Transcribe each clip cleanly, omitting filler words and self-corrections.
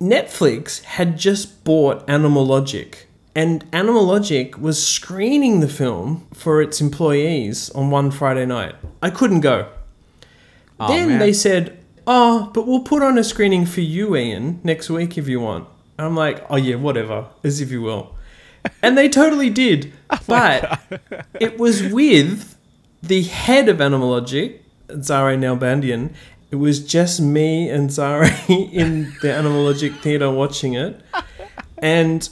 Netflix had just bought Animal Logic, and Animal Logic was screening the film for its employees on one Friday night. I couldn't go. Oh, then man. They said, oh, but we'll put on a screening for you, Ian, next week if you want. And I'm like, oh yeah, whatever, as if you will. And they totally did. Oh, but it was with the head of Animal Logic, Zareh Nalbandian. It was just me and Zareh in the Animal Logic theater watching it. And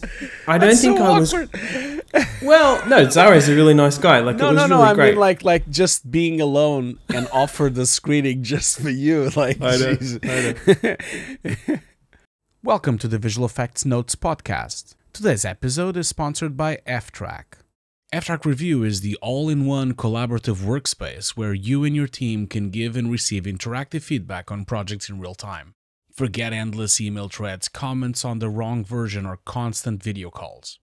I don't think I was. Well, no, Zareh's a really nice guy. Like, no, it was really great. I mean, like just being alone and offer the screening just for you. Like, I know. Welcome to the Visual Effects Notes podcast. Today's episode is sponsored by F-Track. F-Track Review is the all-in-one collaborative workspace where you and your team can give and receive interactive feedback on projects in real time. Forget endless email threads, comments on the wrong version, or constant video calls.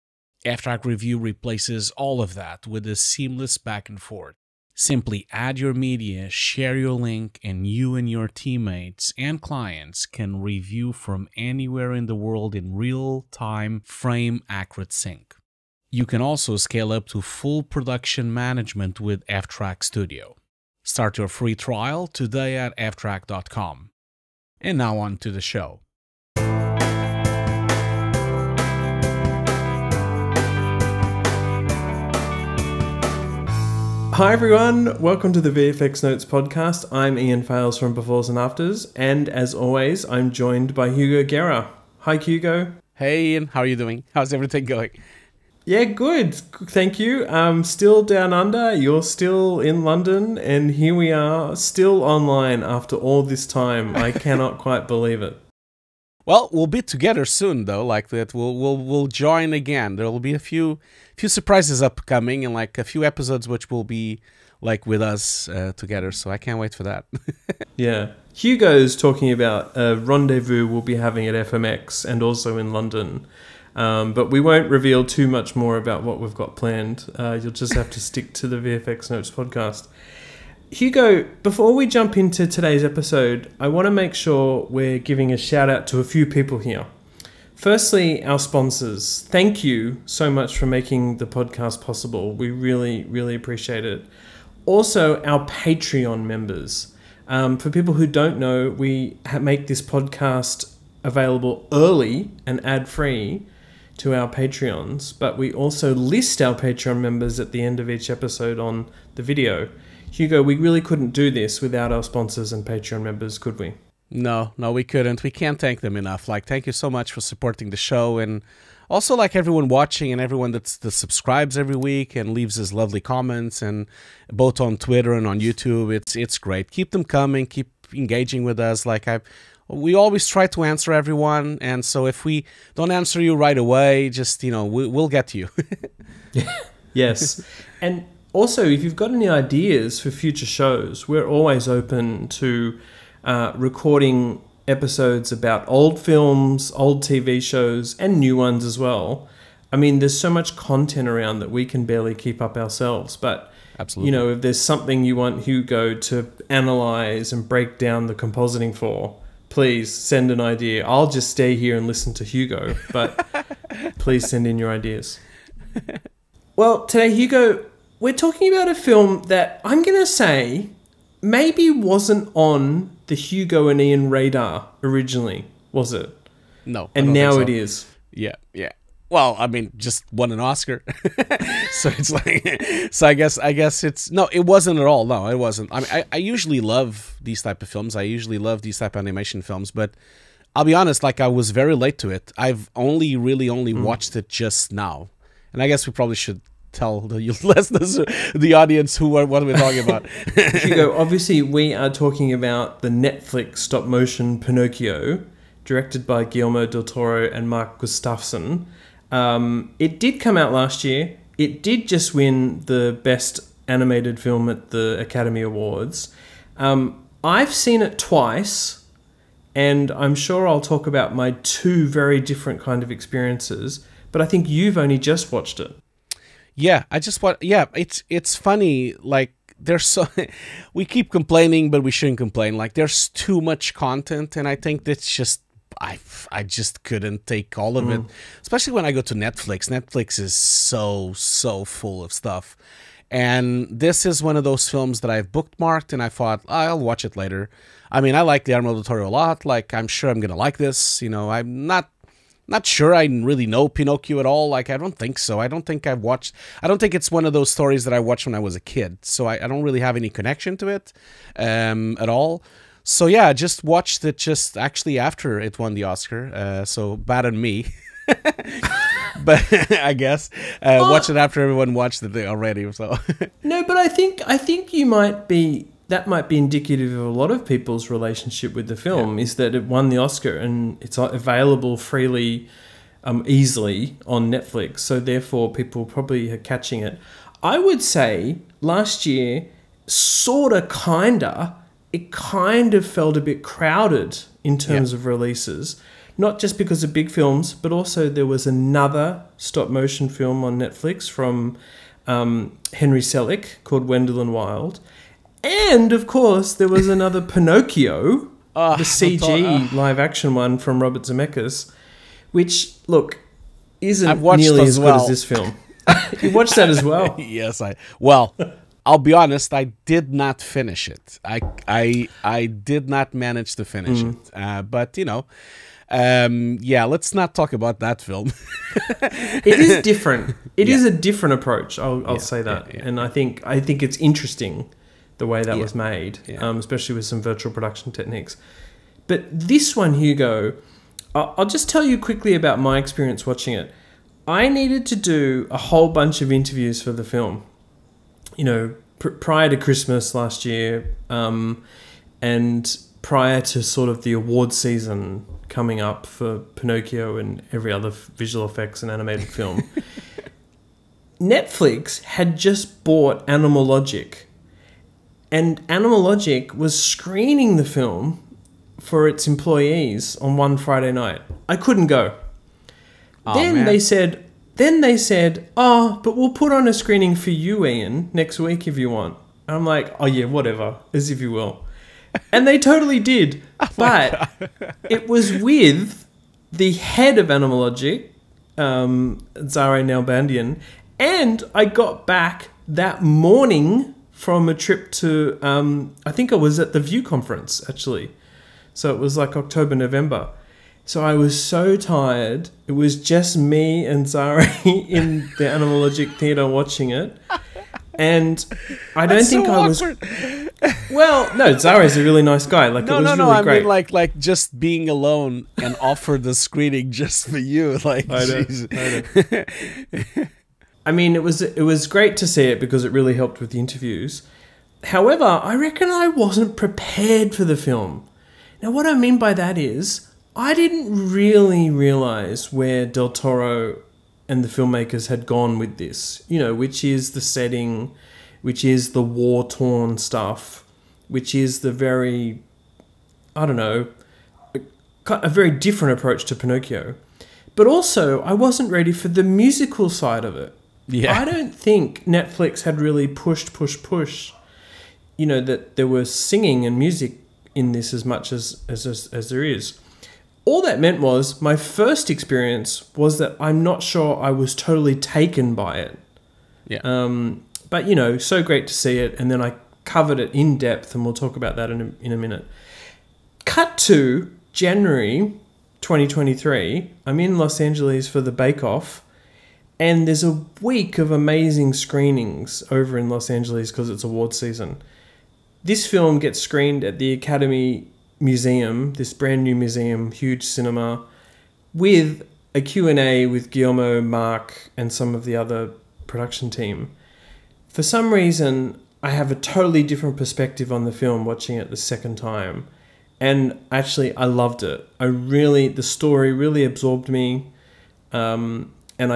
F-Track Review replaces all of that with a seamless back and forth. Simply add your media, share your link, and you and your teammates and clients can review from anywhere in the world in real-time frame-accurate sync. You can also scale up to full production management with F-Track Studio. Start your free trial today at ftrack.com. And now on to the show. Hi everyone, welcome to the VFX Notes podcast. I'm Ian Fales from Befores and Afters, and as always, I'm joined by Hugo Guerra. Hi Hugo. Hey Ian, how are you doing? How's everything going? Yeah, good. Thank you. Still down under, you're still in London, and here we are, still online after all this time. I cannot quite believe it. Well, we'll be together soon, though. Like that, we'll join again. There will be a few surprises upcoming, and like a few episodes which will be like with us together. So I can't wait for that. Yeah, Hugo's talking about a rendezvous we'll be having at FMX and also in London, but we won't reveal too much more about what we've got planned. You'll just have to stick to the VFX Notes podcast. Hugo, before we jump into today's episode, I want to make sure we're giving a shout out to a few people here. Firstly, our sponsors. Thank you so much for making the podcast possible. We really, really appreciate it. Also, our Patreon members. For people who don't know, we make this podcast available early and ad-free to our Patreons, but we also list our Patreon members at the end of each episode on the video. Hugo, we really couldn't do this without our sponsors and Patreon members, could we? No, we couldn't. We can't thank them enough. Like, thank you so much for supporting the show, and also like everyone watching and everyone that subscribes every week and leaves us lovely comments, and both on Twitter and on YouTube. It's great. Keep them coming. Keep engaging with us. Like we always try to answer everyone, and so if we don't answer you right away, just we'll get to you. Yes, and. Also, if you've got any ideas for future shows, we're always open to recording episodes about old films, old TV shows, and new ones as well. I mean, there's so much content around that we can barely keep up ourselves. But, absolutely. If there's something you want Hugo to analyze and break down the compositing for, please send an idea. I'll just stay here and listen to Hugo, but please send in your ideas. Well, today, Hugo, we're talking about a film that I'm going to say maybe wasn't on the Hugo and Ian radar originally, was it? No. And now it is. Yeah, yeah. Well, I mean, just won an Oscar. So it's like, so I guess it's, no, it wasn't at all. No, it wasn't. I mean, I usually love these type of films. I usually love these type of animation films, but I'll be honest, like I was very late to it. I've only watched it just now. And I guess we probably should tell the audience what we're talking about. Hugo, obviously we are talking about the Netflix stop-motion Pinocchio, directed by Guillermo del Toro and Mark Gustafson. It did come out last year. It did just win the Best Animated Film at the Academy Awards. I've seen it twice, and I'm sure I'll talk about my two very different kind of experiences, but I think you've only just watched it. Yeah, it's funny, like there's so we keep complaining, but we shouldn't complain. Like there's too much content, and I think that's just I just couldn't take all of it, especially when I go to Netflix. Netflix is so full of stuff. And this is one of those films that I've bookmarked, and I thought, oh, I'll watch it later. I mean, I like Guillermo del Toro a lot. Like, I'm sure I'm going to like this. You know, I'm not sure I really know Pinocchio at all. Like, I don't think so. I don't think I've watched... I don't think it's one of those stories that I watched when I was a kid. So I don't really have any connection to it at all. So yeah, I just watched it just actually after it won the Oscar. So bad on me. But I guess watch it after everyone watched it already. So no, but I think you might be... That might be indicative of a lot of people's relationship with the film, is that it won the Oscar and it's available freely, easily on Netflix. So therefore, people probably are catching it. I would say last year, sorta, kinda, it kind of felt a bit crowded in terms of releases, not just because of big films, but also there was another stop motion film on Netflix from Henry Selick called Wendell and Wild. And, of course, there was another Pinocchio, the CG live-action one from Robert Zemeckis, which, look, isn't nearly as good as this film. You watched that as well? Yes, well, I'll be honest, I did not finish it. I did not manage to finish it. But, you know... yeah, let's not talk about that film. It is different. It is a different approach, I'll say that. Yeah, yeah. And I think it's interesting... the way that was made, especially with some virtual production techniques. But this one, Hugo, I'll just tell you quickly about my experience watching it. I needed to do a whole bunch of interviews for the film, you know, prior to Christmas last year, and prior to sort of the award season coming up for Pinocchio and every other visual effects and animated film. Netflix had just bought Animal Logic. And Animal Logic was screening the film for its employees on one Friday night. I couldn't go. Oh, then they said, oh, but we'll put on a screening for you, Ian, next week if you want. And I'm like, oh yeah, whatever, as if you will. And they totally did. Oh, but it was with the head of Animal Logic, Zareh Nalbandian. And I got back that morning from a trip to, I think I was at the View Conference, actually. So it was like October, November. So I was so tired. It was just me and Zareh in the Animal Logic Theatre watching it. And I don't think so I was awkward. Well, no, Zareh's a really nice guy. Like, it was really great. I mean, like just being alone and offered the screening just for you. Like, I know. I mean, it was great to see it because it really helped with the interviews. However, I reckon I wasn't prepared for the film. Now, what I mean by that is I didn't really realize where Del Toro and the filmmakers had gone with this, you know, which is the setting, which is the war-torn stuff, which is the very, I don't know, a very different approach to Pinocchio. But also, I wasn't ready for the musical side of it. Yeah. I don't think Netflix had really pushed, you know, that there was singing and music in this as much as there is. All that meant was my first experience was that I'm not sure I was totally taken by it. Yeah. But, you know, so great to see it. And then I covered it in depth, and we'll talk about that in a minute. Cut to January 2023. I'm in Los Angeles for the Bake Off. And there's a week of amazing screenings over in Los Angeles because it's award season. This film gets screened at the Academy Museum, this brand new museum, huge cinema, with a Q&A with Guillermo, Mark, and some of the other production team. For some reason, I have a totally different perspective on the film watching it the second time. And actually, I loved it. The story really absorbed me. And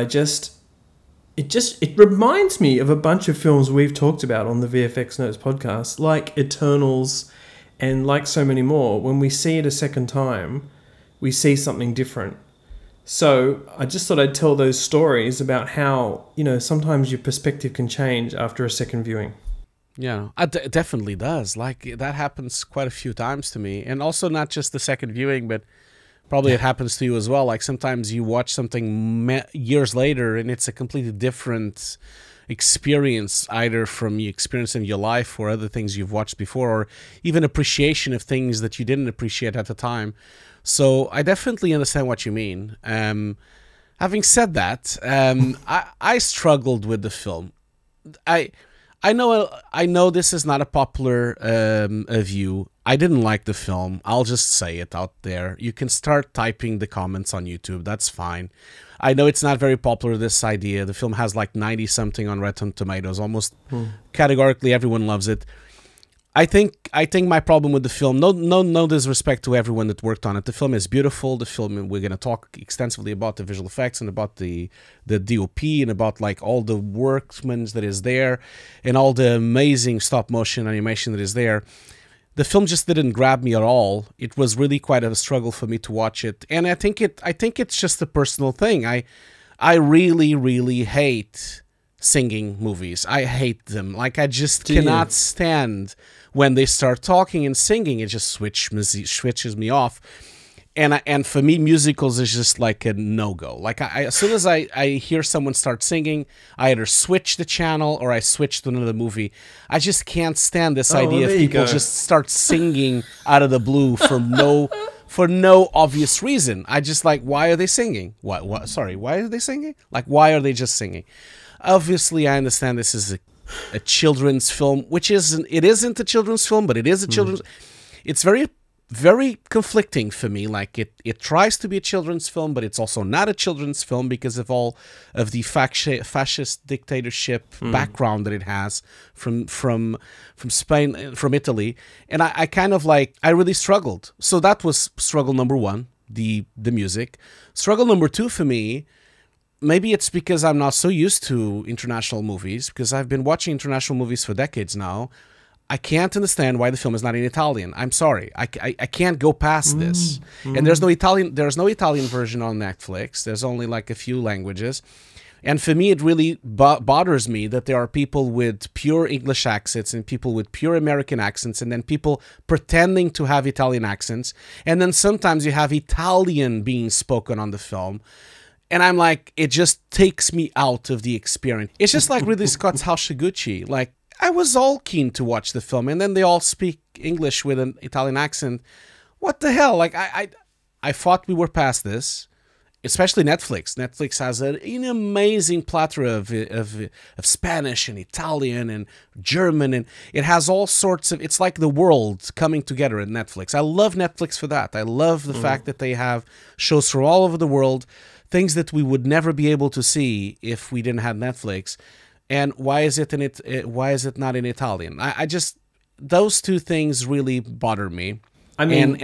it reminds me of a bunch of films we've talked about on the VFX Notes podcast, like Eternals and like so many more. When we see it a second time, we see something different. So I just thought I'd tell those stories about how, you know, sometimes your perspective can change after a second viewing. Yeah, it definitely does. Like, that happens quite a few times to me. And also not just the second viewing, but Probably it happens to you as well. Like sometimes you watch something years later and it's a completely different experience, either from your experience in your life or other things you've watched before, or even appreciation of things that you didn't appreciate at the time. So I definitely understand what you mean. Having said that, I struggled with the film. I know this is not a popular view. I didn't like the film. I'll just say it out there. You can start typing the comments on YouTube. That's fine. I know it's not very popular, this idea. The film has like 90-something on Rotten Tomatoes. Almost categorically everyone loves it. I think my problem with the film, no disrespect to everyone that worked on it. The film is beautiful. The film, we're going to talk extensively about the visual effects and about the DOP and about like all the workmen that is there and all the amazing stop-motion animation that is there. The film just didn't grab me at all. It was really quite a struggle for me to watch it. And I think it's just a personal thing. I really, really hate singing movies. I hate them. Like, I just cannot stand when they start talking and singing. It just switches me off. And for me, musicals is just like a no-go. Like, as soon as I hear someone start singing, I either switch the channel or I switch to another movie. I just can't stand this idea of people just start singing out of the blue for no obvious reason. I just like, why are they singing? What? Sorry, why are they singing? Like, why are they just singing? Obviously, I understand this is a children's film, which isn't. It isn't a children's film, but it is a children's. It's very, very conflicting for me. Like, it tries to be a children's film, but it's also not a children's film because of all of the fascist dictatorship background that it has from Spain, from Italy, and I kind of like, I really struggled. So that was struggle number one, the music. Struggle number two for me, maybe it's because I'm not so used to international movies, because I've been watching international movies for decades now. I can't understand why the film is not in Italian. I'm sorry, I can't go past this. And there's no Italian version on Netflix. There's only like a few languages. And for me, it really bothers me that there are people with pure English accents and people with pure American accents, and then people pretending to have Italian accents. And then sometimes you have Italian being spoken on the film. And I'm like, it just takes me out of the experience. It's just like Ridley Scott's House of Gucci. Like, I was all keen to watch the film, and then they all speak English with an Italian accent. What the hell? Like, I thought we were past this, especially Netflix. Netflix has an amazing platter of Spanish and Italian and German, and it has all sorts of... It's like the world coming together at Netflix. I love Netflix for that. I love the fact that they have shows from all over the world, things that we would never be able to see if we didn't have Netflix. And why is it not in Italian? I just, those two things really bother me. I mean,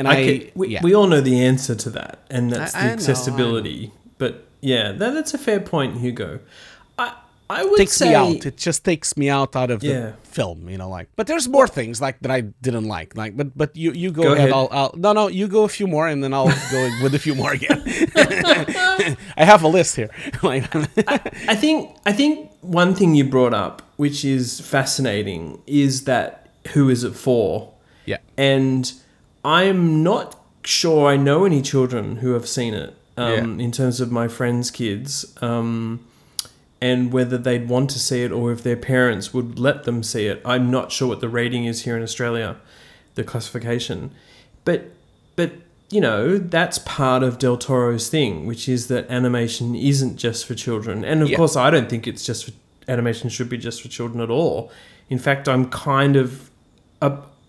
we all know the answer to that, and that's the accessibility. I know. But yeah, that's a fair point, Hugo. I would takes say me out. It just takes me out of the film, you know. Like, but there's more things like that I didn't like. Like, but you go ahead. I'll no, you go a few more, and then I'll go with a few more again. I have a list here. I think one thing you brought up, which is fascinating, is that who is it for? Yeah, and I'm not sure I know any children who have seen it. In terms of my friends' kids. And whether they'd want to see it or if their parents would let them see it. I'm not sure what the rating is here in Australia, the classification. But you know, that's part of Del Toro's thing, which is that animation isn't just for children. And of course, I don't think it's just for... Animation should be just for children at all. In fact, I'm kind of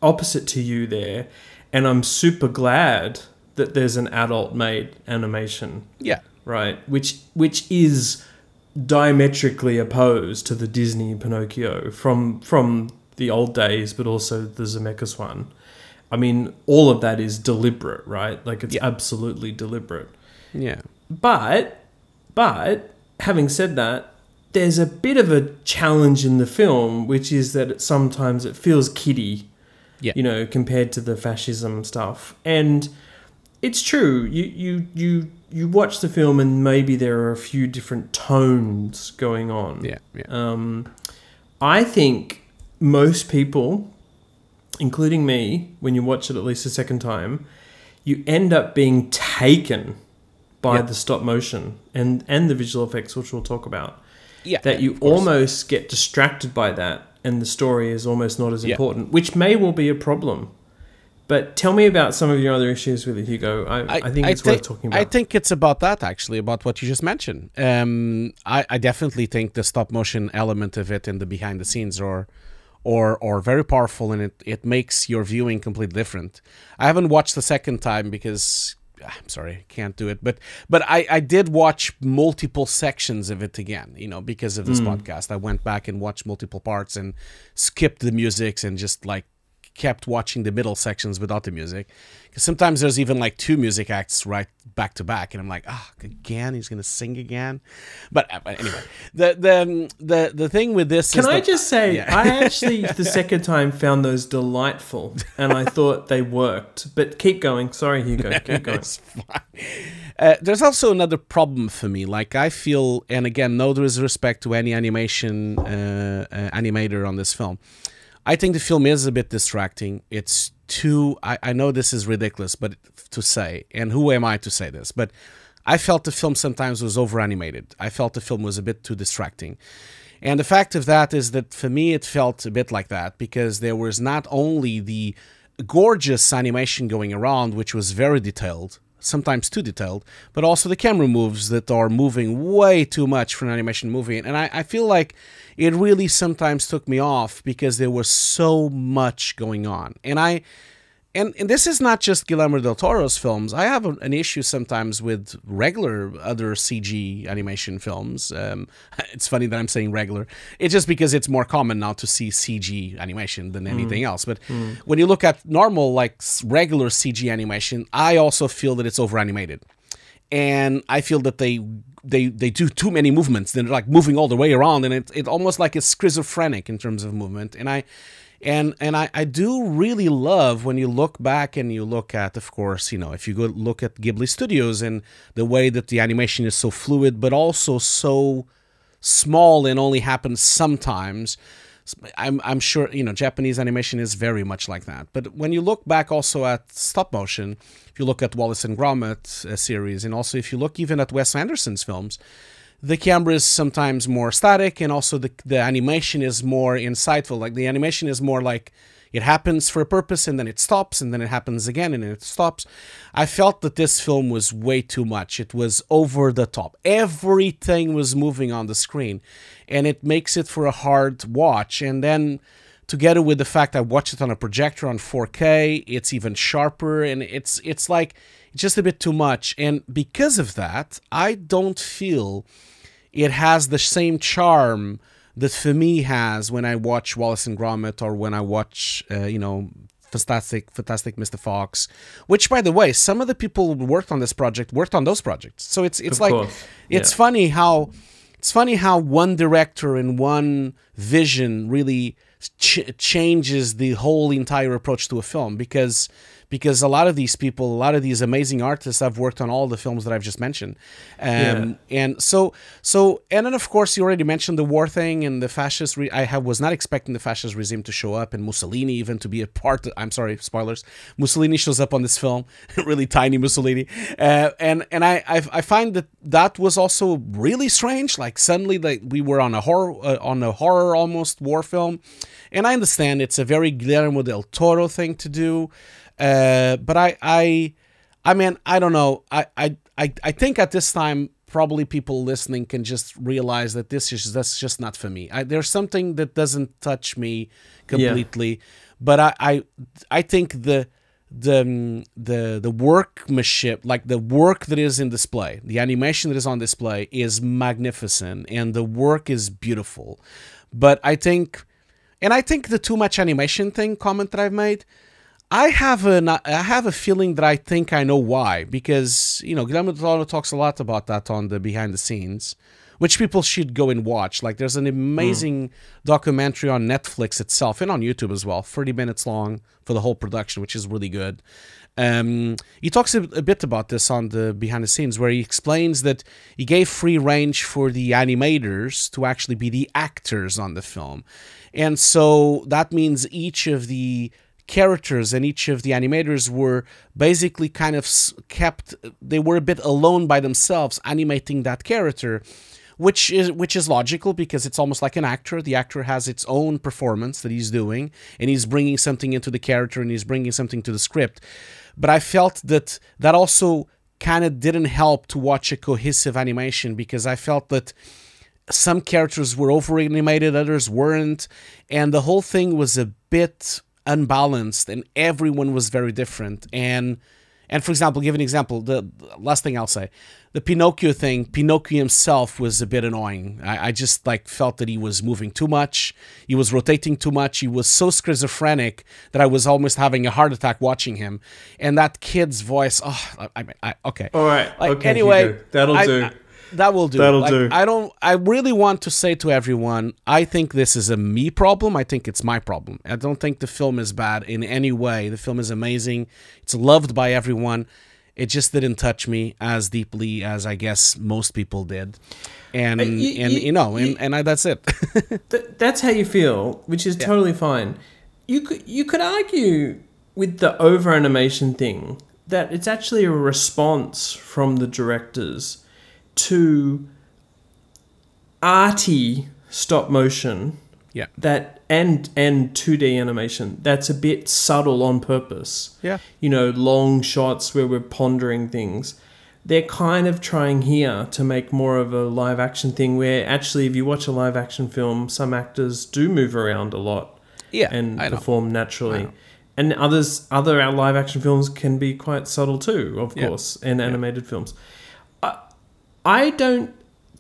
opposite to you there. And I'm super glad that there's an adult-made animation. Yeah. Right? Which is... diametrically opposed to the Disney Pinocchio from the old days, but also the Zemeckis one. I mean, all of that is deliberate, right? Like, it's absolutely deliberate. Yeah. But having said that, there's a bit of a challenge in the film, which is that sometimes it feels kiddie, you know, compared to the fascism stuff. And it's true. You watch the film and maybe there are a few different tones going on. Yeah. I think most people, including me, when you watch it at least a second time, you end up being taken by the stop motion and the visual effects, which we'll talk about. Yeah, that you almost get distracted by that, and the story is almost not as important, which may well be a problem. But tell me about some of your other issues with it, Hugo. I think it's worth talking about. I think it's about that, actually, about what you just mentioned. I definitely think the stop motion element of it and the behind the scenes are very powerful, and it makes your viewing completely different. I haven't watched the second time because I'm sorry, can't do it. But I did watch multiple sections of it again, you know, because of this podcast. I went back and watched multiple parts and skipped the musics and just like kept watching the middle sections without the music. Because sometimes there's even like two music acts right back to back, and I'm like, ah, again, he's gonna sing again. But anyway, the thing with this is, can I just say, I actually the second time found those delightful, and I thought they worked. But keep going. Sorry, Hugo, keep going. It's fine. There's also another problem for me. Like, I feel, and again, no disrespect to any animation animator on this film, I think the film is a bit distracting. It's too... I know this is ridiculous but to say, and who am I to say this, but I felt the film sometimes was over-animated. I felt the film was a bit too distracting. And the fact of that is that, for me, it felt a bit like that because there was not only the gorgeous animation going around, which was very detailed, sometimes too detailed, but also the camera moves that are moving way too much for an animation movie. And I feel like it really sometimes took me off because there was so much going on. And and this is not just Guillermo del Toro's films. I have an issue sometimes with regular other CG animation films. It's funny that I'm saying regular. It's just because it's more common now to see CG animation than anything else. But when you look at normal, like regular CG animation, I also feel that it's over-animated. And I feel that they do too many movements. They're like moving all the way around, and it almost like it's schizophrenic in terms of movement. And I do really love when you look back and you look at, of course, you know, if you go look at Ghibli Studios and the way that the animation is so fluid, but also so small and only happens sometimes. I'm sure, you know, Japanese animation is very much like that. But when you look back also at stop motion, if you look at Wallace and Gromit series, and also if you look even at Wes Anderson's films, the camera is sometimes more static, and also the animation is more insightful. Like, the animation is more like it happens for a purpose, and then it stops, and then it happens again, and it stops. I felt that this film was way too much. It was over the top. Everything was moving on the screen, and it makes it for a hard watch. And then, together with the fact I watched it on a projector on 4K, it's even sharper, and it's like just a bit too much. And because of that, I don't feel it has the same charm that for me has when I watch Wallace and Gromit, or when I watch, you know, Fantastic Mr. Fox, which, by the way, some of the people who worked on this project worked on those projects. So it's like, it's funny how one director and one vision really changes the whole entire approach to a film, because a lot of these people, a lot of these amazing artists have worked on all the films that I've just mentioned. And so, and then, of course, you already mentioned the war thing and the fascist, I was not expecting the fascist regime to show up, and Mussolini even to be a part of, I'm sorry, spoilers, Mussolini shows up on this film, really tiny Mussolini. And I find that that was also really strange. Like, suddenly, like, we were on a horror almost war film. And I understand it's a very Guillermo del Toro thing to do. But I mean, I don't know. I think at this time, probably people listening can just realize that that's just not for me. There's something that doesn't touch me completely. Yeah. But I think the workmanship, like the work that is in display, the animation that is on display is magnificent, and the work is beautiful. But I think, and I think the too much animation thing comment that I've made, I have a feeling that I think I know why, because, you know, Guillermo del Toro talks a lot about that on the behind the scenes, which people should go and watch. Like, there's an amazing documentary on Netflix itself and on YouTube as well, 30 minutes long for the whole production, which is really good. He talks a bit about this on the behind the scenes, where he explains that he gave free range for the animators to actually be the actors on the film. And so that means each of the characters and each of the animators were basically kind of kept, they were a bit alone by themselves animating that character, which is logical because it's almost like an actor. The actor has its own performance that he's doing and he's bringing something into the character and he's bringing something to the script. But I felt that that also kind of didn't help to watch a cohesive animation because I felt that some characters were over-animated, others weren't, and the whole thing was a bit unbalanced and everyone was very different. And for example, give an example, the last thing I'll say, the Pinocchio thing, Pinocchio himself was a bit annoying. I just like felt that he was moving too much, he was rotating too much, he was so schizophrenic that I was almost having a heart attack watching him. And that kid's voice, oh, I okay. All right, like, okay, anyway, That'll do. I really want to say to everyone, I think this is a me problem. I think it's my problem. I don't think the film is bad in any way. The film is amazing. It's loved by everyone. It just didn't touch me as deeply as I guess most people did. And that's it. That's how you feel, which is totally fine. You could argue with the over animation thing that it's actually a response from the directors to arty stop motion, yeah, that and 2D animation that's a bit subtle on purpose. Yeah, you know, long shots where we're pondering things. They're kind of trying here to make more of a live action thing where actually, if you watch a live action film, some actors do move around a lot, yeah, and perform naturally, and other live action films can be quite subtle too, of course, and animated films. I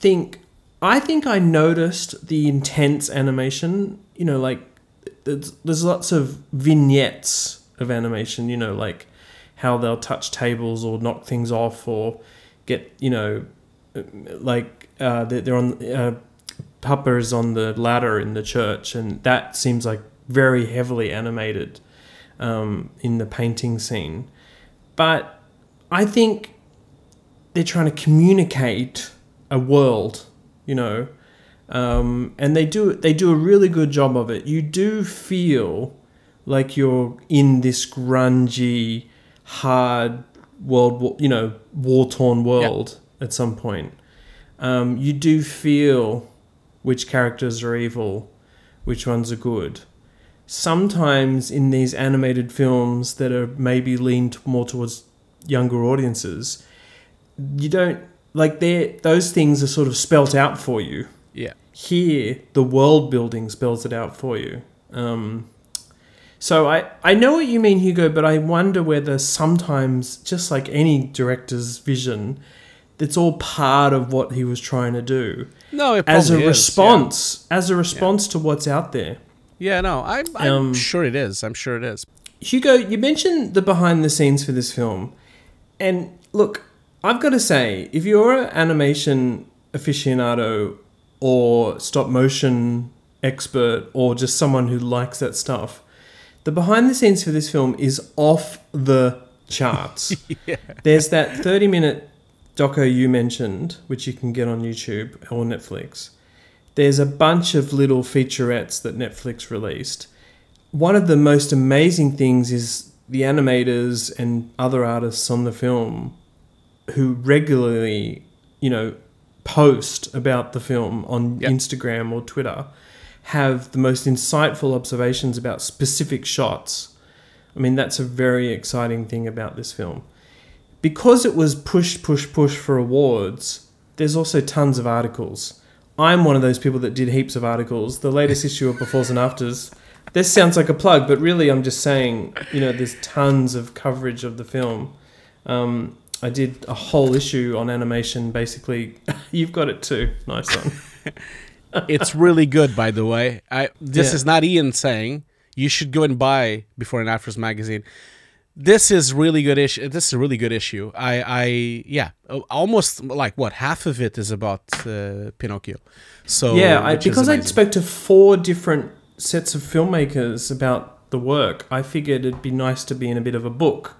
think I noticed the intense animation, you know, like there's lots of vignettes of animation, you know, like how they'll touch tables or knock things off or get, you know, like they're on, Papa is on the ladder in the church and that seems like very heavily animated in the painting scene. But I think they're trying to communicate a world, you know, and they do a really good job of it. You do feel like you're in this grungy, hard world, you know, war-torn world at some point. You do feel which characters are evil, which ones are good. Sometimes in these animated films that are maybe leaned more towards younger audiences, you don't like those things are sort of spelt out for you. Yeah. Here, the world building spells it out for you. So I know what you mean, Hugo, but I wonder whether sometimes, just like any director's vision, it's all part of what he was trying to do. No, it probably is. As a response to what's out there. Yeah, no, I'm sure it is. I'm sure it is. Hugo, you mentioned the behind the scenes for this film, and look, I've got to say, if you're an animation aficionado or stop motion expert or just someone who likes that stuff, the behind the scenes for this film is off the charts. Yeah. There's that 30-minute doco you mentioned, which you can get on YouTube or Netflix. There's a bunch of little featurettes that Netflix released. One of the most amazing things is the animators and other artists on the film who regularly, you know, post about the film on Instagram or Twitter, have the most insightful observations about specific shots. I mean, that's a very exciting thing about this film. Because it was push for awards, there's also tons of articles. I'm one of those people that did heaps of articles. The latest issue of Befores and Afters, this sounds like a plug, but really I'm just saying, you know, there's tons of coverage of the film. I did a whole issue on animation, basically. You've got it too. Nice one. It's really good, by the way. This is not Ian saying. You should go and buy Before and After's magazine. This is really good issue. This is a really good issue. Yeah, almost like what half of it is about Pinocchio. So yeah, because I spoke to 4 different sets of filmmakers about the work, I figured it'd be nice to be in a bit of a book,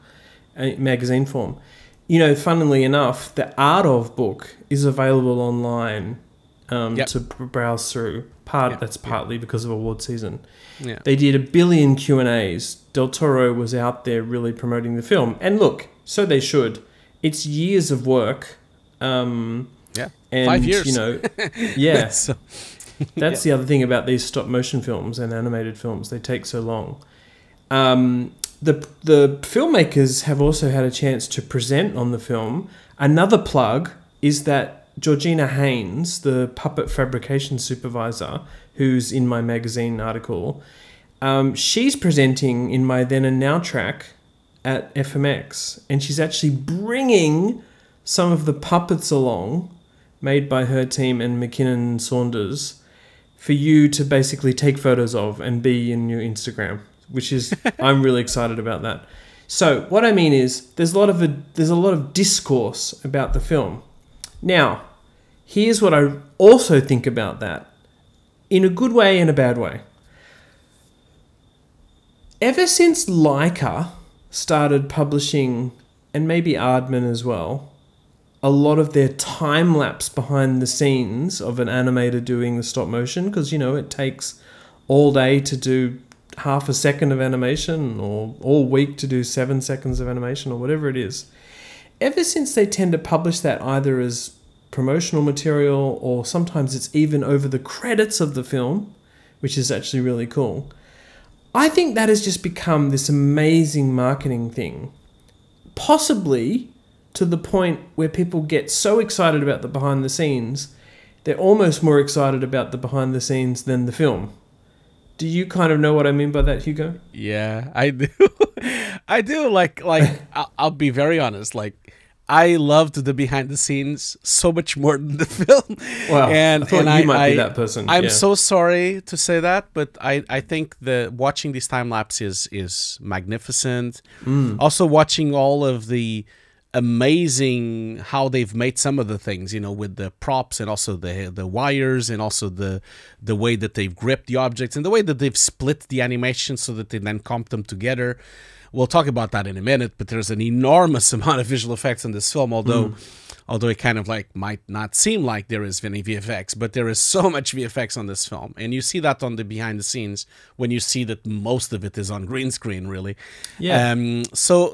a magazine form. You know, funnily enough, the Art Of book is available online to browse through. That's partly because of award season. Yeah. They did a billion Q&As. Del Toro was out there really promoting the film. And look, so they should. It's years of work. And 5 years. You know, yeah. That's the other thing about these stop motion films and animated films. They take so long. The filmmakers have also had a chance to present on the film. Another plug is that Georgina Hayns, the puppet fabrication supervisor, who's in my magazine article, she's presenting in my Then and Now track at FMX. And she's actually bringing some of the puppets along, made by her team and McKinnon Saunders, for you to basically take photos of and be in your Instagram, which is, I'm really excited about that. So what I mean is, there's a lot of discourse about the film. Now, here's what I also think about that, in a good way and a bad way. Ever since Laika started publishing, and maybe Aardman as well, a lot of their time lapse behind the scenes of an animator doing the stop motion, because, you know, it takes all day to do half a second of animation, or all week to do 7 seconds of animation, or whatever it is. Ever since, they tend to publish that either as promotional material, or sometimes it's even over the credits of the film, which is actually really cool. I think that has just become this amazing marketing thing, possibly to the point where people get so excited about the behind the scenes, they're almost more excited about the behind the scenes than the film. Do you kind of know what I mean by that, Hugo? Yeah, I do. I do. Like I'll be very honest. Like, I loved the behind the scenes so much more than the film. Wow. I thought you might be that person. I'm so sorry to say that, but I think the watching these time lapses is magnificent. Mm. Also, watching all of the amazing how they've made some of the things, you know, with the props and also the wires, and also the way that they've gripped the objects, and the way that they've split the animation so that they then comp them together. We'll talk about that in a minute, but there's an enormous amount of visual effects in this film, although it kind of like might not seem like there is any VFX, but there is so much VFX on this film. And you see that on the behind the scenes when you see that most of it is on green screen, really. Yeah. So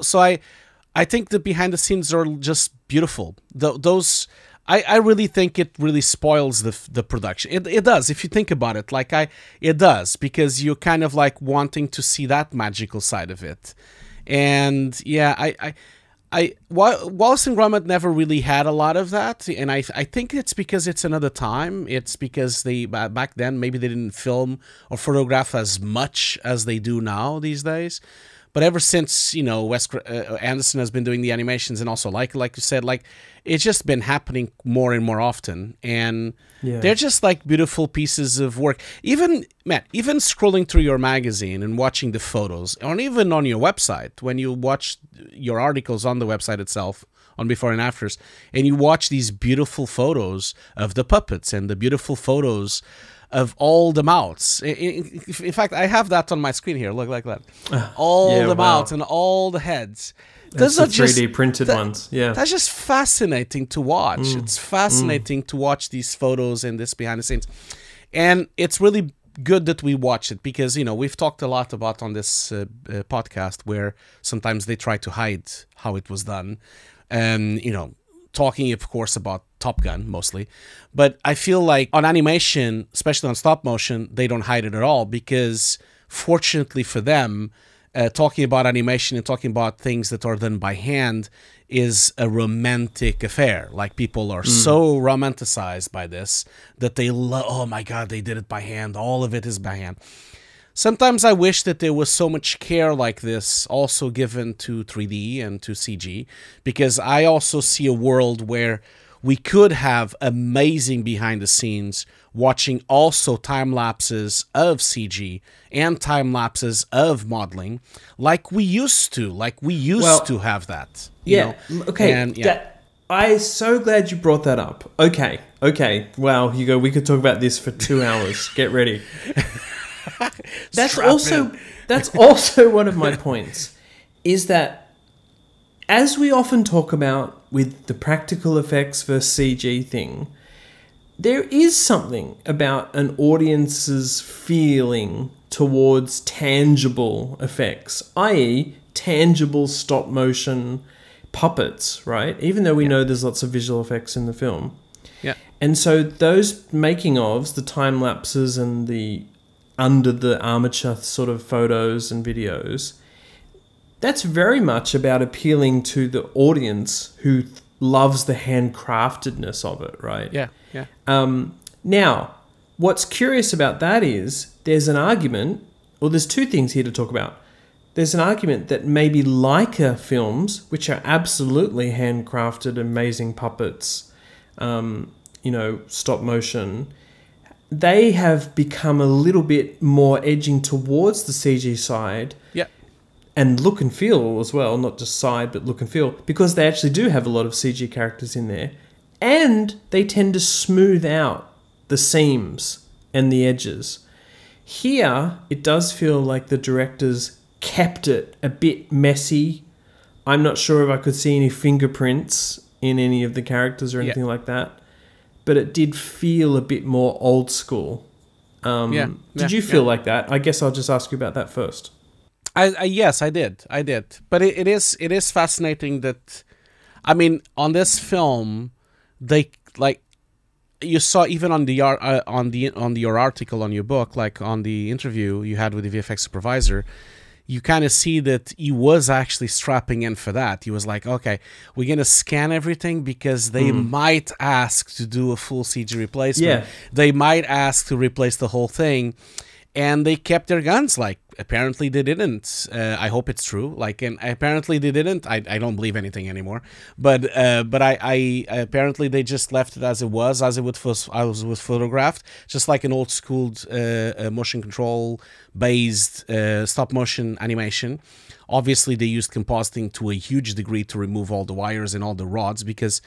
I think the behind the scenes are just beautiful. I really think it really spoils the production. It does, if you think about it. It does, because you're kind of like wanting to see that magical side of it. And yeah, Wallace and Gromit never really had a lot of that, and I think it's because it's another time. It's because they back then maybe they didn't film or photograph as much as they do now these days. But ever since, you know, Wes Anderson has been doing the animations, and also like you said, like, it's just been happening more and more often, and they're just like beautiful pieces of work. Even, Matt, even scrolling through your magazine and watching the photos, or even on your website, when you watch your articles on the website itself, on Before and Afters, and you watch these beautiful photos of the puppets and the beautiful photos of all the mouths. In fact, I have that on my screen here. Look, like that. All the mouths and all the heads. Those are the 3D printed ones. Yeah, that's just fascinating to watch. It's fascinating to watch these photos and this behind the scenes. And it's really good that we watch it, because, you know, we've talked a lot about on this podcast where sometimes they try to hide how it was done. You know, talking, of course, about Top Gun mostly, but I feel like on animation, especially on stop motion, they don't hide it at all, because fortunately for them, talking about animation and talking about things that are done by hand is a romantic affair. Like, people are so romanticized by this that they love, oh my God, they did it by hand. All of it is by hand. Sometimes I wish that there was so much care like this also given to 3D and to CG, because I also see a world where we could have amazing behind the scenes, watching also time lapses of CG and time lapses of modeling, like we used to. Like, we used to have that. You know? Okay. And, I'm so glad you brought that up. Okay. Wow, Hugo, we could talk about this for 2 hours. Get ready. That's also one of my points, is that, as we often talk about with the practical effects versus CG thing, there is something about an audience's feeling towards tangible effects, i.e. tangible stop motion puppets, right? Even though we know there's lots of visual effects in the film. Yeah. And so those making ofs, the time lapses and the under the armature sort of photos and videos, that's very much about appealing to the audience who loves the handcraftedness of it, right? Yeah, yeah. Now, what's curious about that is there's an argument, well, there's two things here to talk about. There's an argument that maybe Laika films, which are absolutely handcrafted, amazing puppets, you know, stop motion, they have become a little bit more edging towards the CG side. Yeah. And look and feel as well, not just side, but look and feel, because they actually do have a lot of CG characters in there. And they tend to smooth out the seams and the edges. Here, it does feel like the directors kept it a bit messy. I'm not sure if I could see any fingerprints in any of the characters or anything like that. But it did feel a bit more old school. Did you feel like that? I guess I'll just ask you about that first. Yes, I did. I did. But it is fascinating that, I mean, on this film, they like you saw even on your article on your book, like on the interview you had with the VFX supervisor, you kind of see that he was actually strapping in for that. He was like, okay, we're going to scan everything because they might ask to do a full CG replacement. Yeah. They might ask to replace the whole thing. And they kept their guns. Like, apparently they didn't. I hope it's true. Like, and apparently they didn't. I don't believe anything anymore. But I apparently they just left it as it was photographed, just like an old school motion control based stop motion animation. Obviously, they used compositing to a huge degree to remove all the wires and all the rods, because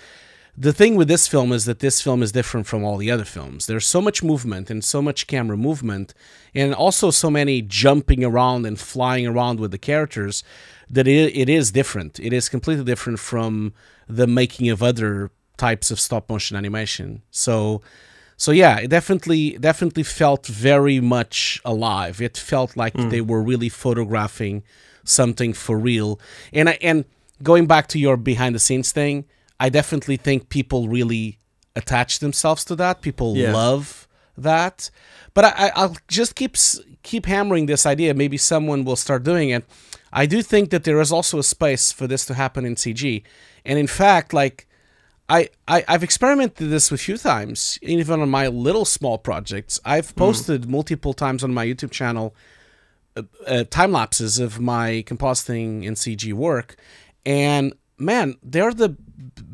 the thing with this film is that this film is different from all the other films. There's so much movement and so much camera movement and also so many jumping around and flying around with the characters that it is different. It is completely different from the making of other types of stop-motion animation. So yeah, it definitely felt very much alive. It felt like they were really photographing something for real. And going back to your behind-the-scenes thing, I definitely think people really attach themselves to that. People love that. But I'll just keep hammering this idea. Maybe someone will start doing it. I do think that there is also a space for this to happen in CG. And in fact, like I've experimented this a few times, even on my little small projects. I've posted multiple times on my YouTube channel time lapses of my compositing and CG work, and man, they're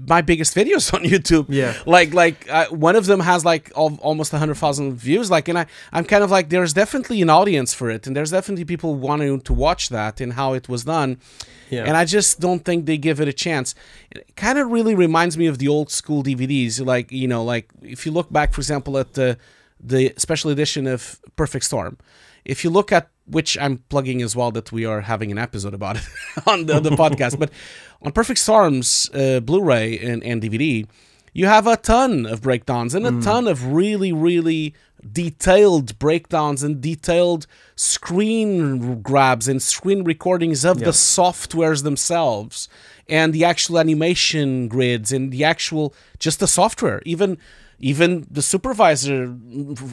my biggest videos on YouTube. Yeah, like one of them has like almost 100,000 views. Like, and I'm kind of like, there's definitely an audience for it, and there's definitely people wanting to watch that and how it was done. Yeah, and I just don't think they give it a chance. It kind of really reminds me of the old school DVDs. Like, you know, like if you look back, for example, at the special edition of Perfect Storm. If you look at, which I'm plugging as well, that we are having an episode about it on the podcast, but on Perfect Storm's Blu-ray and DVD, you have a ton of breakdowns and a ton of really, really detailed breakdowns and detailed screen grabs and screen recordings of the softwares themselves and the actual animation grids and the actual, just the software, even the supervisor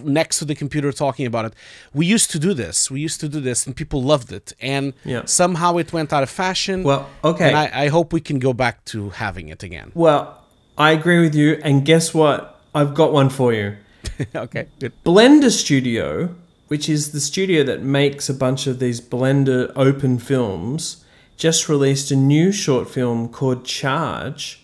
next to the computer talking about it. We used to do this. We used to do this, and people loved it. And somehow it went out of fashion. Well, okay. And I hope we can go back to having it again. Well, I agree with you. And guess what? I've got one for you. Okay, good. Blender Studio, which is the studio that makes a bunch of these Blender open films, just released a new short film called Charge.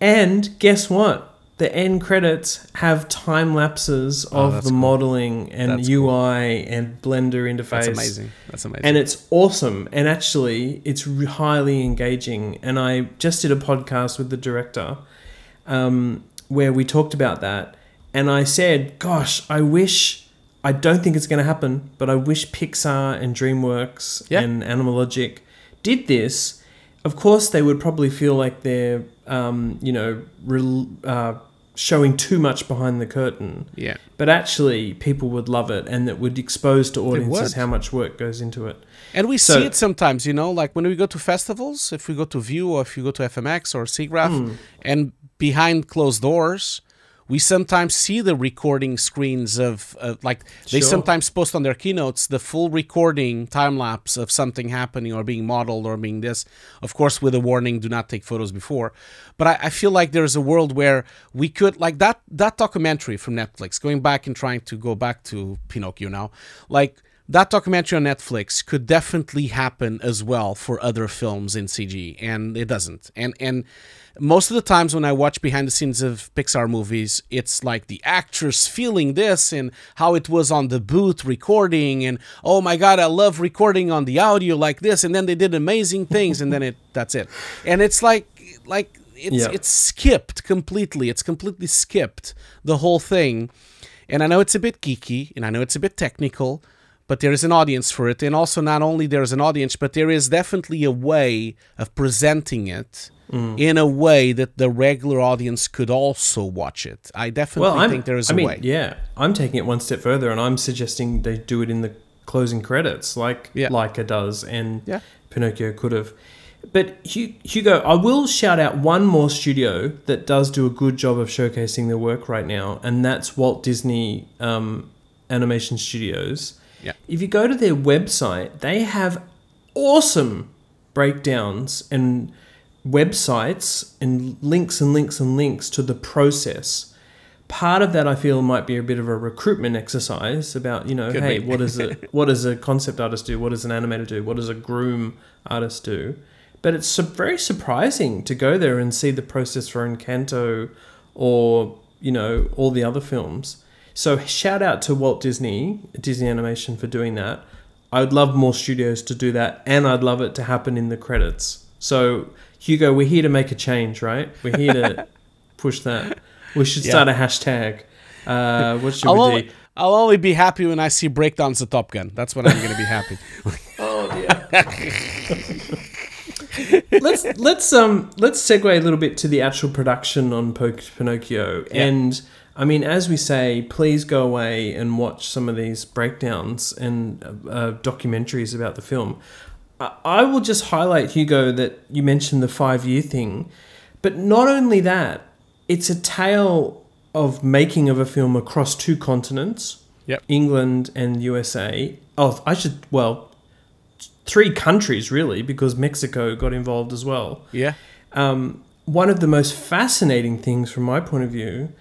And guess what? The end credits have time lapses of the modeling and that's UI and Blender interface. That's amazing. That's amazing. And it's awesome. And actually, it's highly engaging. And I just did a podcast with the director where we talked about that. And I said, gosh, I don't think it's going to happen, but I wish Pixar and DreamWorks and Animal Logic did this. Of course, they would probably feel like they're, showing too much behind the curtain. Yeah. But actually, people would love it, and it would expose to audiences how much work goes into it. And we see it sometimes, you know, like when we go to festivals, if we go to View or if you go to FMX or SIGGRAPH, and behind closed doors, we sometimes see the recording screens of, like, they sometimes post on their keynotes the full recording time-lapse of something happening or being modeled or being this. Of course, with a warning, do not take photos before. But I feel like there's a world where we could, like that documentary from Netflix, going back and trying to go back to Pinocchio now, like that documentary on Netflix could definitely happen as well for other films in CG, and it doesn't. And most of the times when I watch behind the scenes of Pixar movies, it's like the actors feeling this and how it was on the booth recording, and oh my God, I love recording on the audio like this, and then they did amazing things, and then that's it. And it's like it's skipped completely. It's completely skipped, the whole thing. And I know it's a bit geeky, and I know it's a bit technical, but there is an audience for it. And also, not only there's an audience, but there is definitely a way of presenting it in a way that the regular audience could also watch it. I definitely think there is a way. Yeah, I'm taking it one step further, and I'm suggesting they do it in the closing credits, like Laika does, and Pinocchio could have. But Hugo, I will shout out one more studio that does do a good job of showcasing their work right now, and that's Walt Disney Animation Studios. Yeah. If you go to their website, they have awesome breakdowns and websites and links to the process. Part of that, I feel, might be a bit of a recruitment exercise about, you know, hey, what does a concept artist do? What does an animator do? What does a groom artist do? But it's very surprising to go there and see the process for Encanto or, you know, all the other films. So shout out to Walt Disney, Disney Animation, for doing that. I would love more studios to do that, and I'd love it to happen in the credits. So Hugo, we're here to make a change, right? We're here to push that. We should start a hashtag. What should we do? I'll only be happy when I see breakdowns of Top Gun. That's when I'm going to be happy. Oh dear. Let's segue a little bit to the actual production on Pinocchio. And I mean, as we say, please go away and watch some of these breakdowns and documentaries about the film. I will just highlight, Hugo, that you mentioned the 5-year thing, but not only that, it's a tale of making of a film across 2 continents, England and USA. Oh, I should, well, 3 countries, really, because Mexico got involved as well. Yeah. One of the most fascinating things from my point of view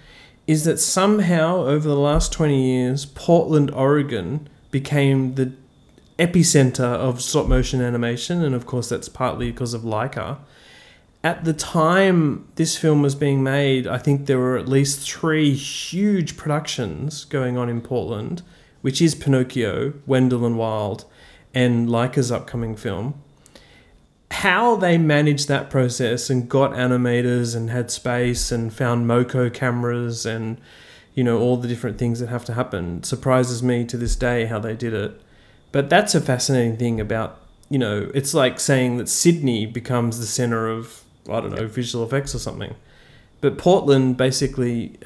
is that somehow over the last 20 years, Portland, Oregon became the epicenter of stop motion animation. And of course, that's partly because of Laika. At the time this film was being made, I think there were at least 3 huge productions going on in Portland, which is Pinocchio, Wendell and Wild, and Laika's upcoming film. How they managed that process and got animators and had space and found MoCo cameras and, you know, all the different things that have to happen surprises me to this day how they did it. But that's a fascinating thing about, you know, it's like saying that Sydney becomes the center of, I don't know, visual effects or something. But Portland basically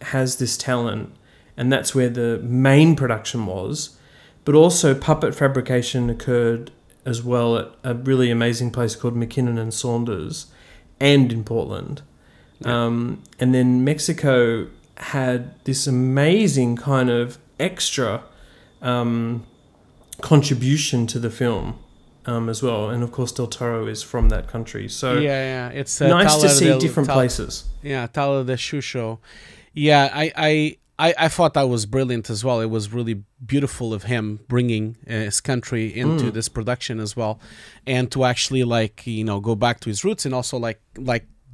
has this talent, and that's where the main production was. But also puppet fabrication occurred as well at a really amazing place called McKinnon and Saunders, and in Portland. And then Mexico had this amazing kind of extra contribution to the film as well. And of course, Del Toro is from that country. So it's nice to see different places. Yeah, Tala de Shusho. Yeah, I thought that was brilliant as well. It was really beautiful of him bringing his country into this production as well, and to actually, like, you know, go back to his roots and also like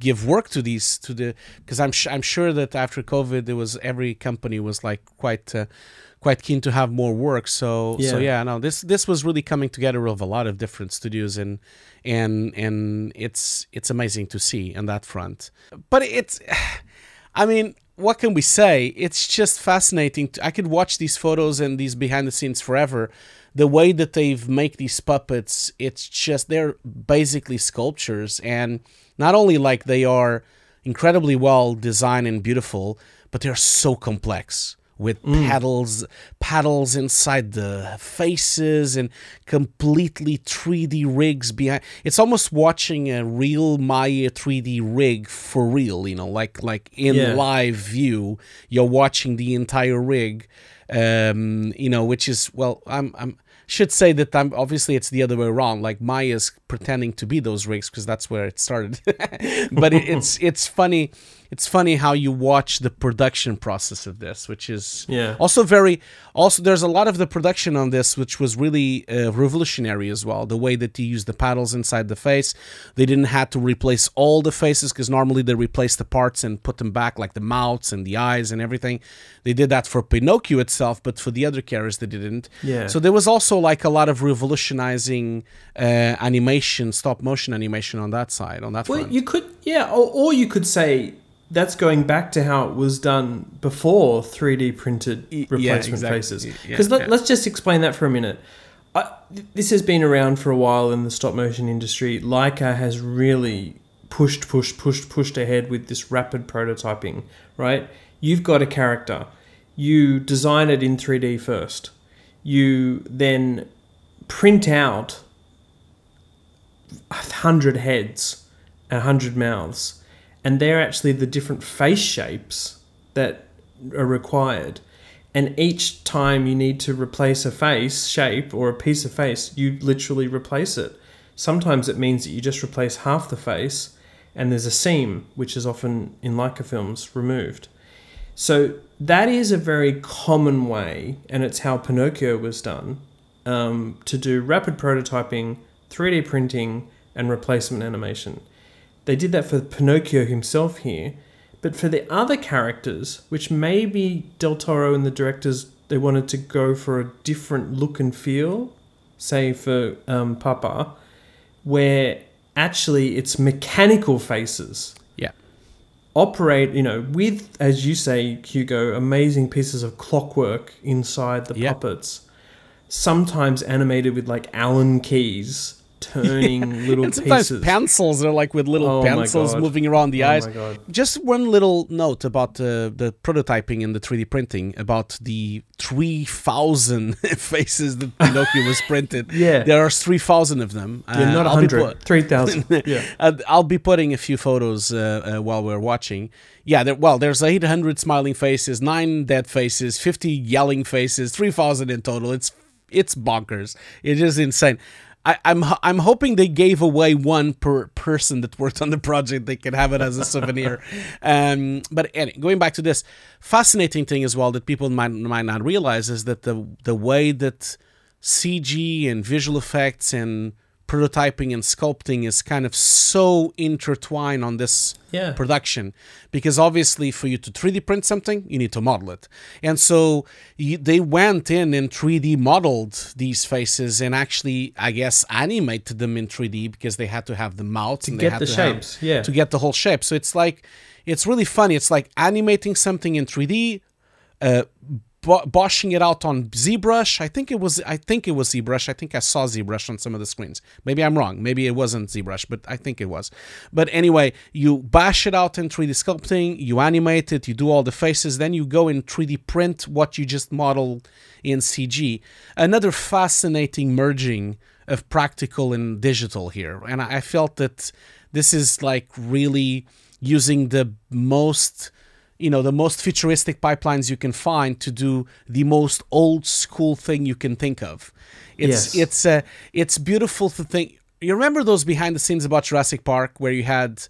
give work to these because I'm sure that after COVID, it was every company was like quite keen to have more work. So no, this was really coming together of a lot of different studios, and it's amazing to see on that front. But it's, I mean, what can we say? It's just fascinating. I could watch these photos and these behind the scenes forever. The way that they've made these puppets, it's just, they're basically sculptures. And not only like they are incredibly well designed and beautiful, but they're so complex with paddles inside the faces and completely 3D rigs behind. It's almost watching a real Maya 3D rig for real, you know, like in live view, you're watching the entire rig, you know, which is, well, I'm should say that I'm obviously it's the other way around. Like Maya's pretending to be those rigs because that's where it started. But it's funny. It's funny how you watch the production process of this, which is also very. Also, there's a lot of the production on this, which was really revolutionary as well. The way that they used the paddles inside the face, they didn't have to replace all the faces because normally they replace the parts and put them back, like the mouths and the eyes and everything. They did that for Pinocchio itself, but for the other characters, they didn't. Yeah. So there was also like a lot of revolutionizing animation, stop motion animation on that side, on that front. You could, or you could say that's going back to how it was done before 3D printed replacement faces. Because let's just explain that for a minute. This has been around for a while in the stop motion industry. Laika has really pushed ahead with this rapid prototyping, right? You've got a character. You design it in 3D first. You then print out 100 heads, 100 mouths, and they're actually the different face shapes that are required. And each time you need to replace a face shape or a piece of face, you literally replace it. Sometimes it means that you just replace half the face and there's a seam, which is often in Laika films removed. So that is a very common way, and it's how Pinocchio was done, to do rapid prototyping, 3D printing, and replacement animation. They did that for Pinocchio himself here, but for the other characters, which maybe Del Toro and the directors, they wanted to go for a different look and feel, say for Papa, where actually it's mechanical faces. Operate, you know, with, as you say, Hugo, amazing pieces of clockwork inside the puppets, sometimes animated with like Allen keys turning little and sometimes pieces. Pencils are like with little pencils moving around the eyes. Just one little note about the prototyping and the 3D printing, about the 3,000 faces that Pinocchio was printed. There are 3,000 of them. Not 100, 3,000. I'll be putting a few photos while we're watching. Well, there's 800 smiling faces, 9 dead faces, 50 yelling faces, 3,000 in total. It's bonkers. It is insane. I'm hoping they gave away one per person that worked on the project. They could have it as a souvenir. But anyway, going back to this, fascinating thing as well that people might not realize is that the way that CG and visual effects and prototyping and sculpting is kind of so intertwined on this production, because obviously for you to 3D print something, you need to model it. And so they went in and 3D modeled these faces and actually, I guess, animated them in 3D because they had to have the mouths to get the shapes, to get the whole shape. So it's like, it's really funny. It's like animating something in 3D, boshing it out on ZBrush. I think it was ZBrush. I think I saw ZBrush on some of the screens. Maybe I'm wrong. Maybe it wasn't ZBrush, but I think it was. But anyway, you bash it out in 3D sculpting, you animate it, you do all the faces, then you go and 3D print what you just modeled in CG. Another fascinating merging of practical and digital here. And I felt that this is like really using the most, you know, the most futuristic pipelines you can find to do the most old school thing you can think of. It's beautiful to think. You remember those behind the scenes about Jurassic Park where you had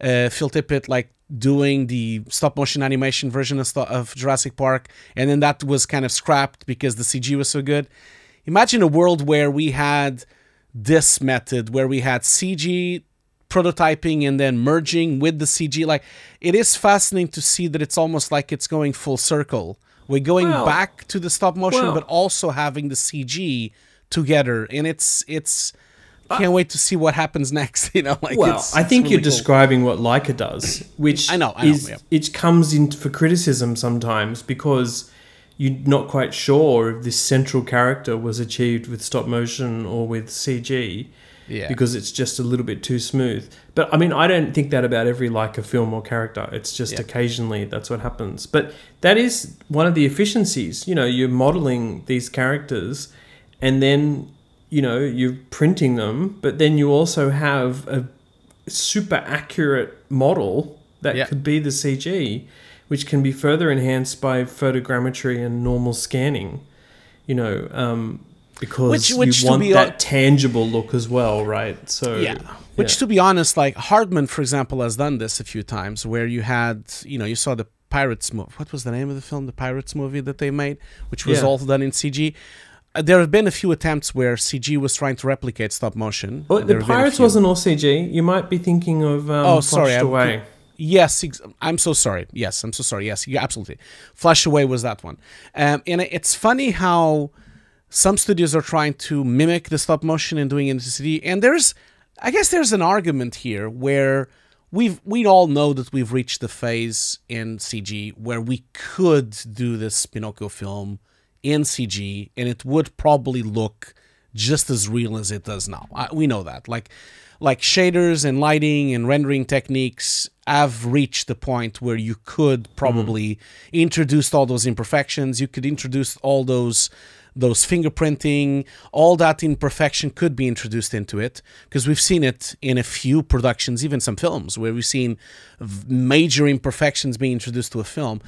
Phil Tippett like doing the stop motion animation version of Jurassic Park, and then that was kind of scrapped because the CG was so good. Imagine a world where we had this method, where we had CG prototyping and then merging with the CG. Like, it is fascinating to see that it's almost like it's going full circle. We're going back to the stop motion, but also having the CG together. And it's can't wait to see what happens next. You know, like, I think really you're describing what Laika does, which I know, it comes in for criticism sometimes because you're not quite sure if this central character was achieved with stop motion or with CG. yeah, because it's just a little bit too smooth. But I mean, I don't think that about every Laika film or character. It's just occasionally that's what happens. But that is one of the efficiencies. You know, you're modeling these characters and then, you know, you're printing them, but then you also have a super accurate model that could be the CG, which can be further enhanced by photogrammetry and normal scanning, you know, because which you want that tangible look as well, right? So to be honest, like Aardman, for example, has done this a few times where you had, you know, you saw the Pirates movie. What was the name of the film? The Pirates movie that they made, which was all done in CG. There have been a few attempts where CG was trying to replicate stop motion. Oh, the Pirates wasn't all CG. You might be thinking of Flushed Away. Yes, I'm so sorry. Yes, I'm so sorry. Yes, you absolutely. Flushed Away was that one. And it's funny how some studios are trying to mimic the stop motion and doing it in CG. And there's, I guess there's an argument here where we all know that we've reached the phase in CG where we could do this Pinocchio film in CG and it would probably look just as real as it does now. We know that. Like shaders and lighting and rendering techniques have reached the point where you could probably introduce all those imperfections. You could introduce all those fingerprinting, all that imperfection could be introduced into it, because we've seen it in a few productions, even some films, where we've seen major imperfections being introduced to a film.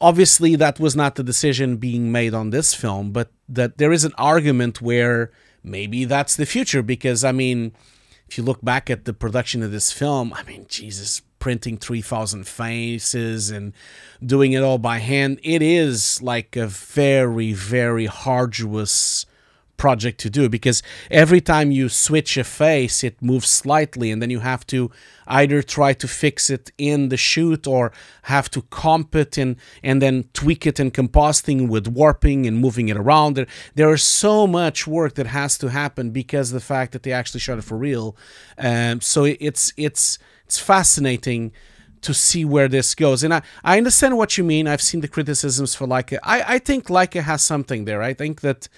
Obviously, that was not the decision being made on this film, but that there is an argument where maybe that's the future, because, I mean, if you look back at the production of this film, I mean, Jesus, printing 3,000 faces and doing it all by hand. It is like a very, very arduous project to do, because every time you switch a face, it moves slightly, and then you have to either try to fix it in the shoot or have to comp it and then tweak it and compositing with warping and moving it around. There is so much work that has to happen because of the fact that they actually shot it for real. So it's fascinating to see where this goes. And I understand what you mean. I've seen the criticisms for Laika. I think Laika has something there. I think that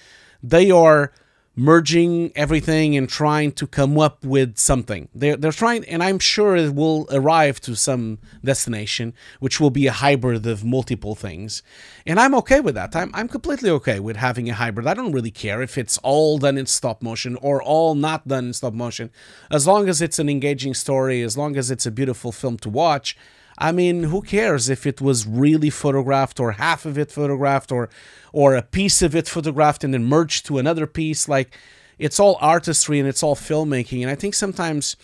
they are merging everything and trying to come up with something. They're trying, and I'm sure it will arrive to some destination, which will be a hybrid of multiple things. And I'm okay with that. I'm completely okay with having a hybrid. I don't really care if it's all done in stop motion or all not done in stop motion. As long as it's an engaging story, as long as it's a beautiful film to watch, I mean, who cares if it was really photographed or half of it photographed or a piece of it photographed and then merged to another piece? Like, it's all artistry and it's all filmmaking. And I think sometimes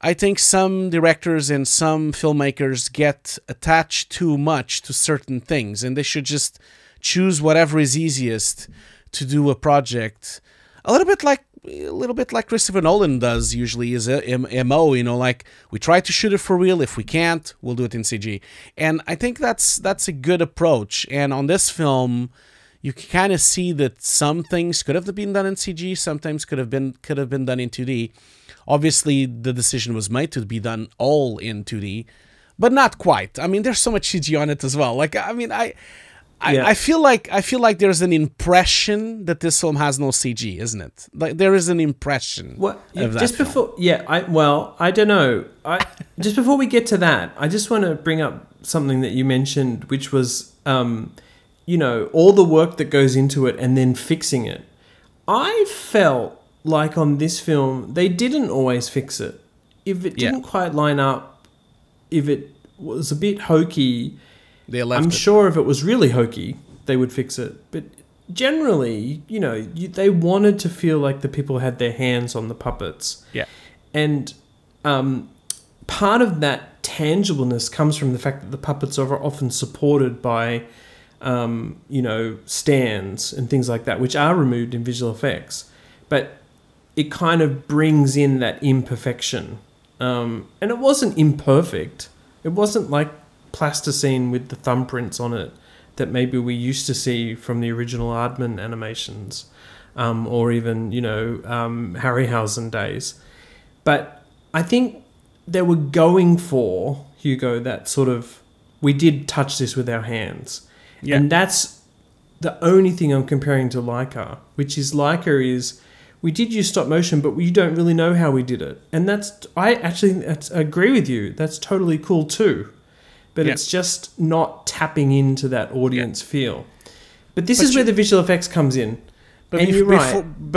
I think some directors and some filmmakers get attached too much to certain things, and they should just choose whatever is easiest to do a project. A little bit like Christopher Nolan does usually is a MO, you know, like we try to shoot it for real. If we can't, we'll do it in CG. And I think that's a good approach. And on this film, you can kind of see that some things could have been done in CG, sometimes could have been done in 2D. Obviously, the decision was made to be done all in 2D, but not quite. I mean, there's so much CG on it as well. Like, I mean, I feel like there's an impression that this film has no CG, isn't it? Like there is an impression. Well, of that just film. Before, yeah. I don't know. Just before we get to that, I just want to bring up something that you mentioned, which was, you know, all the work that goes into it and then fixing it. I felt like on this film they didn't always fix it. If it didn't quite line up, if it was a bit hokey. I'm sure if it was really hokey, they would fix it. But generally, you know, they wanted to feel like the people had their hands on the puppets. Yeah. And part of that tangibleness comes from the fact that the puppets are often supported by, you know, stands and things like that, which are removed in visual effects. But it kind of brings in that imperfection. And it wasn't imperfect. It wasn't like plasticine with the thumbprints on it that maybe we used to see from the original Aardman animations, or even, you know, Harryhausen days. But I think they were going for, Hugo, that sort of, we did touch this with our hands. Yeah. And that's the only thing I'm comparing to Laika, which is Laika is we did use stop motion, but we don't really know how we did it. And that's, I actually agree with you. That's totally cool too. But it's just not tapping into that audience feel. But this is where the visual effects comes in. But,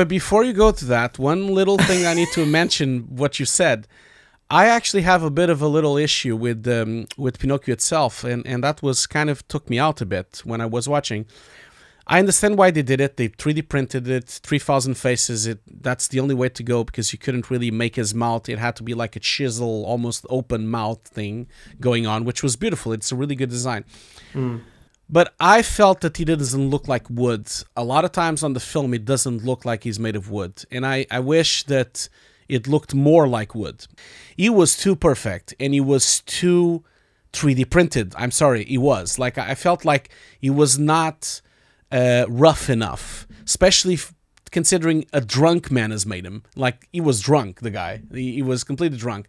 before you go to that, one little thing I need to mention what you said. I actually have a bit of a little issue with Pinocchio itself, and that was kind of took me out a bit when I was watching. I understand why they did it. They 3D printed it, 3,000 faces. That's the only way to go because you couldn't really make his mouth. It had to be like a chisel, almost open mouth thing going on, which was beautiful. It's a really good design. Mm. But I felt that he doesn't look like wood. A lot of times on the film, it doesn't look like he's made of wood. And I wish that it looked more like wood. He was too perfect and he was too 3D printed. I'm sorry, he was. Like, I felt like he was not... rough enough, especially considering a drunk man has made him. Like, he was drunk, the guy. He was completely drunk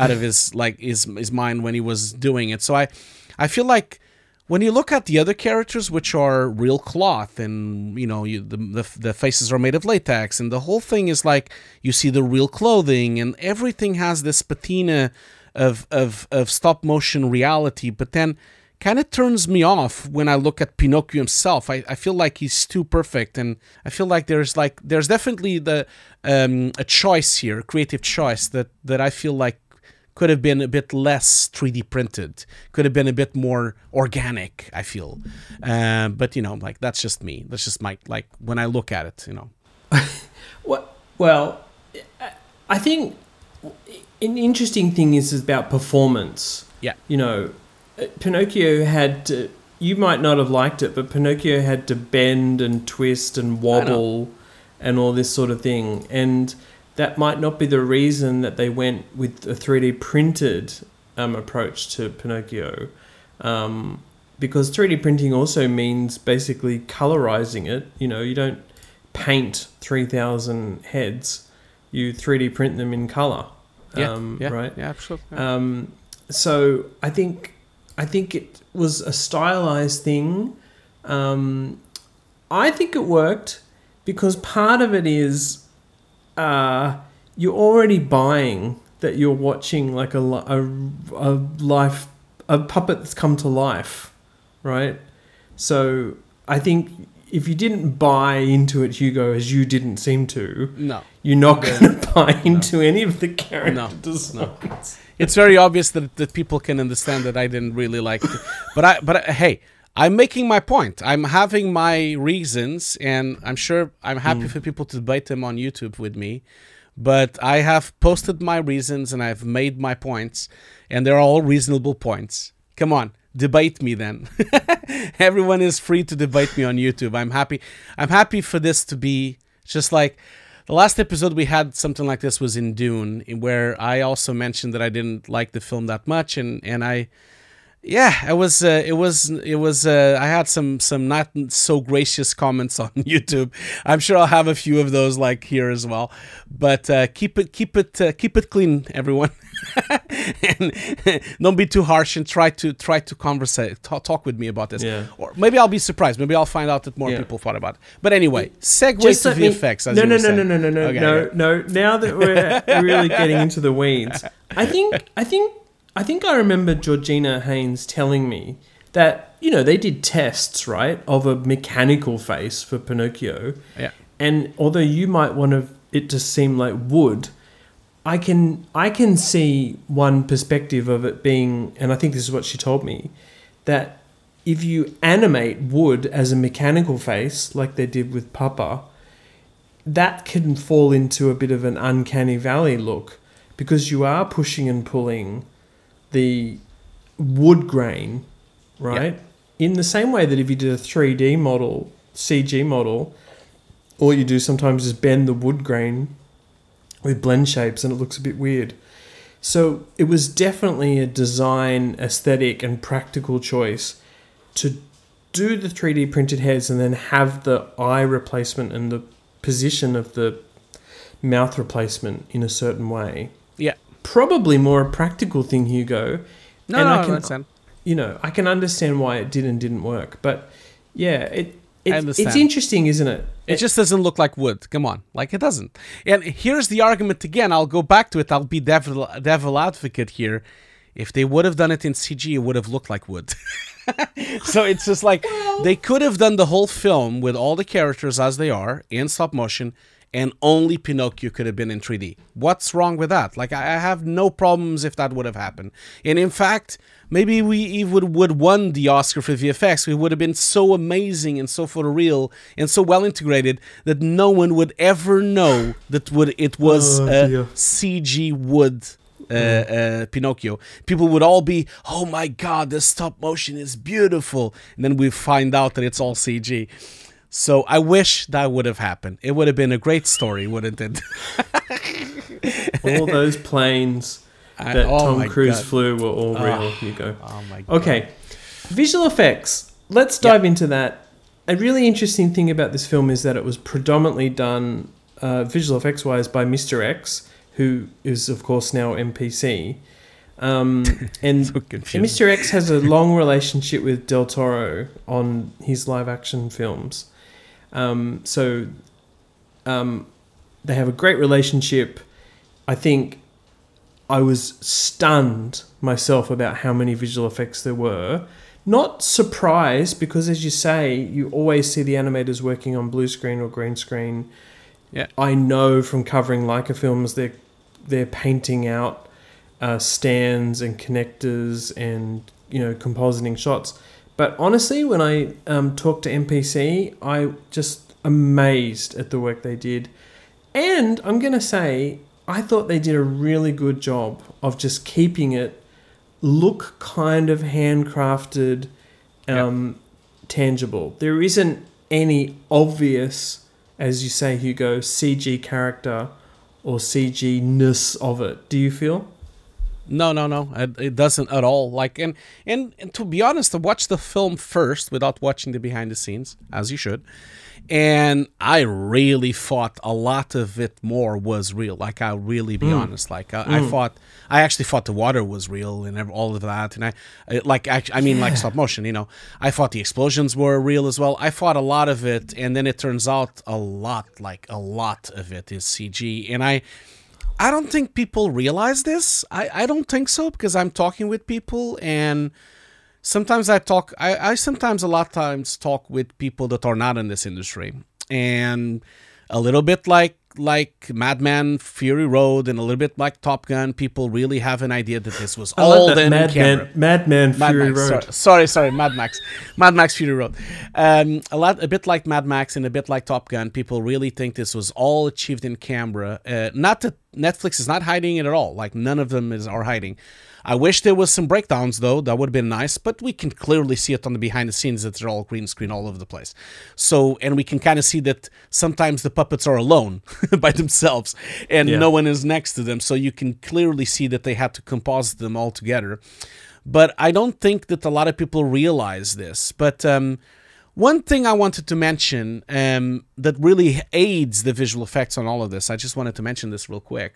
out of his like his mind when he was doing it. So I feel like when you look at the other characters, which are real cloth, and you know, the faces are made of latex, and the whole thing is like you see the real clothing, and everything has this patina of stop motion reality. But then kind of turns me off when I look at Pinocchio himself. I feel like he's too perfect, and I feel like there's definitely the a choice here, a creative choice that I feel like could have been a bit less 3D printed, could have been a bit more organic, I feel. But you know, like that's just me. That's just my like when I look at it, you know. Well, I think an interesting thing is about performance. Yeah, you know. Pinocchio had to, you might not have liked it, but Pinocchio had to bend and twist and wobble and all this sort of thing. And that might not be the reason that they went with a 3D printed approach to Pinocchio. Because 3D printing also means basically colorizing it. You know, you don't paint 3,000 heads, you 3D print them in color. Right? Yeah, absolutely. So I think it was a stylized thing. I think it worked because part of it is you're already buying that you're watching like a puppet that's come to life, right? So I think if you didn't buy into it, Hugo, as you didn't seem to, you're not going to buy into any of the character designs. It's very obvious that people can understand that I didn't really like it. But hey, I'm making my point. I'm having my reasons, and I'm sure I'm happy for people to debate them on YouTube with me. But I have posted my reasons, and I've made my points, and they're all reasonable points. Come on, debate me then. Everyone is free to debate me on YouTube. I'm happy for this to be just like... The last episode we had something like this was in Dune, where I also mentioned that I didn't like the film that much, and I had some not so gracious comments on YouTube. I'm sure I'll have a few of those like here as well. But keep it clean, everyone, and don't be too harsh, and try to talk with me about this. Yeah. Or maybe I'll be surprised. Maybe I'll find out that more people thought about it. But anyway, segue to the effects. No. Now that we're really getting into the weeds, I think I remember Georgina Hayns telling me that, you know, they did tests, right, of a mechanical face for Pinocchio. Yeah. And although you might want it to seem like wood, I can see one perspective of it being, and I think this is what she told me, that if you animate wood as a mechanical face, like they did with Papa, that can fall into a bit of an uncanny valley look, because you are pushing and pulling the wood grain, right? Yep. In the same way that if you did a 3D model, CG model, all you do sometimes is bend the wood grain with blend shapes and it looks a bit weird. So it was definitely a design, aesthetic and practical choice to do the 3D printed heads and then have the eye replacement and the position of the mouth replacement in a certain way. Yeah. Probably more a practical thing, Hugo. No, I understand. You know, I can understand why it did and didn't work. But yeah, It's interesting, isn't it? It just doesn't look like wood. Come on. Like, it doesn't. And here's the argument again. I'll go back to it. I'll be devil advocate here. If they would have done it in CG, it would have looked like wood. So it's just like, they could have done the whole film with all the characters as they are in stop motion, and only Pinocchio could have been in 3D. What's wrong with that? Like, I have no problems if that would have happened. And in fact, maybe we even would have won the Oscar for VFX. We would have been so amazing and so for real and so well integrated that no one would ever know that it was CG wood Pinocchio. People would all be, oh my god, this stop motion is beautiful. And then we find out that it's all CG. So I wish that would have happened. It would have been a great story, wouldn't it? All those planes that Tom Cruise flew were all real. You go. Oh my god. Okay. Visual effects. Let's dive into that. A really interesting thing about this film is that it was predominantly done visual effects wise by Mr. X, who is, of course, now MPC. And so Mr. X has a long relationship with Del Toro on his live-action films. They have a great relationship. I think I was stunned myself about how many visual effects there were. Not surprised, because, as you say, you always see the animators working on blue screen or green screen. Yeah. I know from covering Laika films, they're painting out stands and connectors and, you know, compositing shots. But honestly, when I talked to MPC, I just amazed at the work they did. And I'm going to say, I thought they did a really good job of just keeping it look kind of handcrafted, tangible. There isn't any obvious, as you say, Hugo, CG character or CG-ness of it. Do you feel? No. It doesn't at all. Like, and to be honest, I watched the film first without watching the behind the scenes, as you should. And I really thought a lot of it more was real. Like, I'll really be honest. Like, I actually thought the water was real and all of that. And I mean, like stop motion, you know. I thought the explosions were real as well. I thought a lot of it. And then it turns out a lot of it is CG. And I don't think people realize this. I don't think so, because I'm talking with people, and sometimes I sometimes a lot of times talk with people that are not in this industry. And a little bit like Mad Max Fury Road and a little bit like Top Gun, people really have an idea that this was all done in camera. Mad Max Fury Road. A bit like Mad Max and a bit like Top Gun, people really think this was all achieved in camera. Not that Netflix is not hiding it at all. Like, none of them are hiding. I wish there was some breakdowns, though. That would have been nice, but we can clearly see it on the behind the scenes that they're all green screen all over the place. So, and we can kind of see that sometimes the puppets are alone by themselves, and no one is next to them. So you can clearly see that they had to composite them all together. But I don't think that a lot of people realize this. But one thing I wanted to mention that really aids the visual effects on all of this, I just wanted to mention this real quick.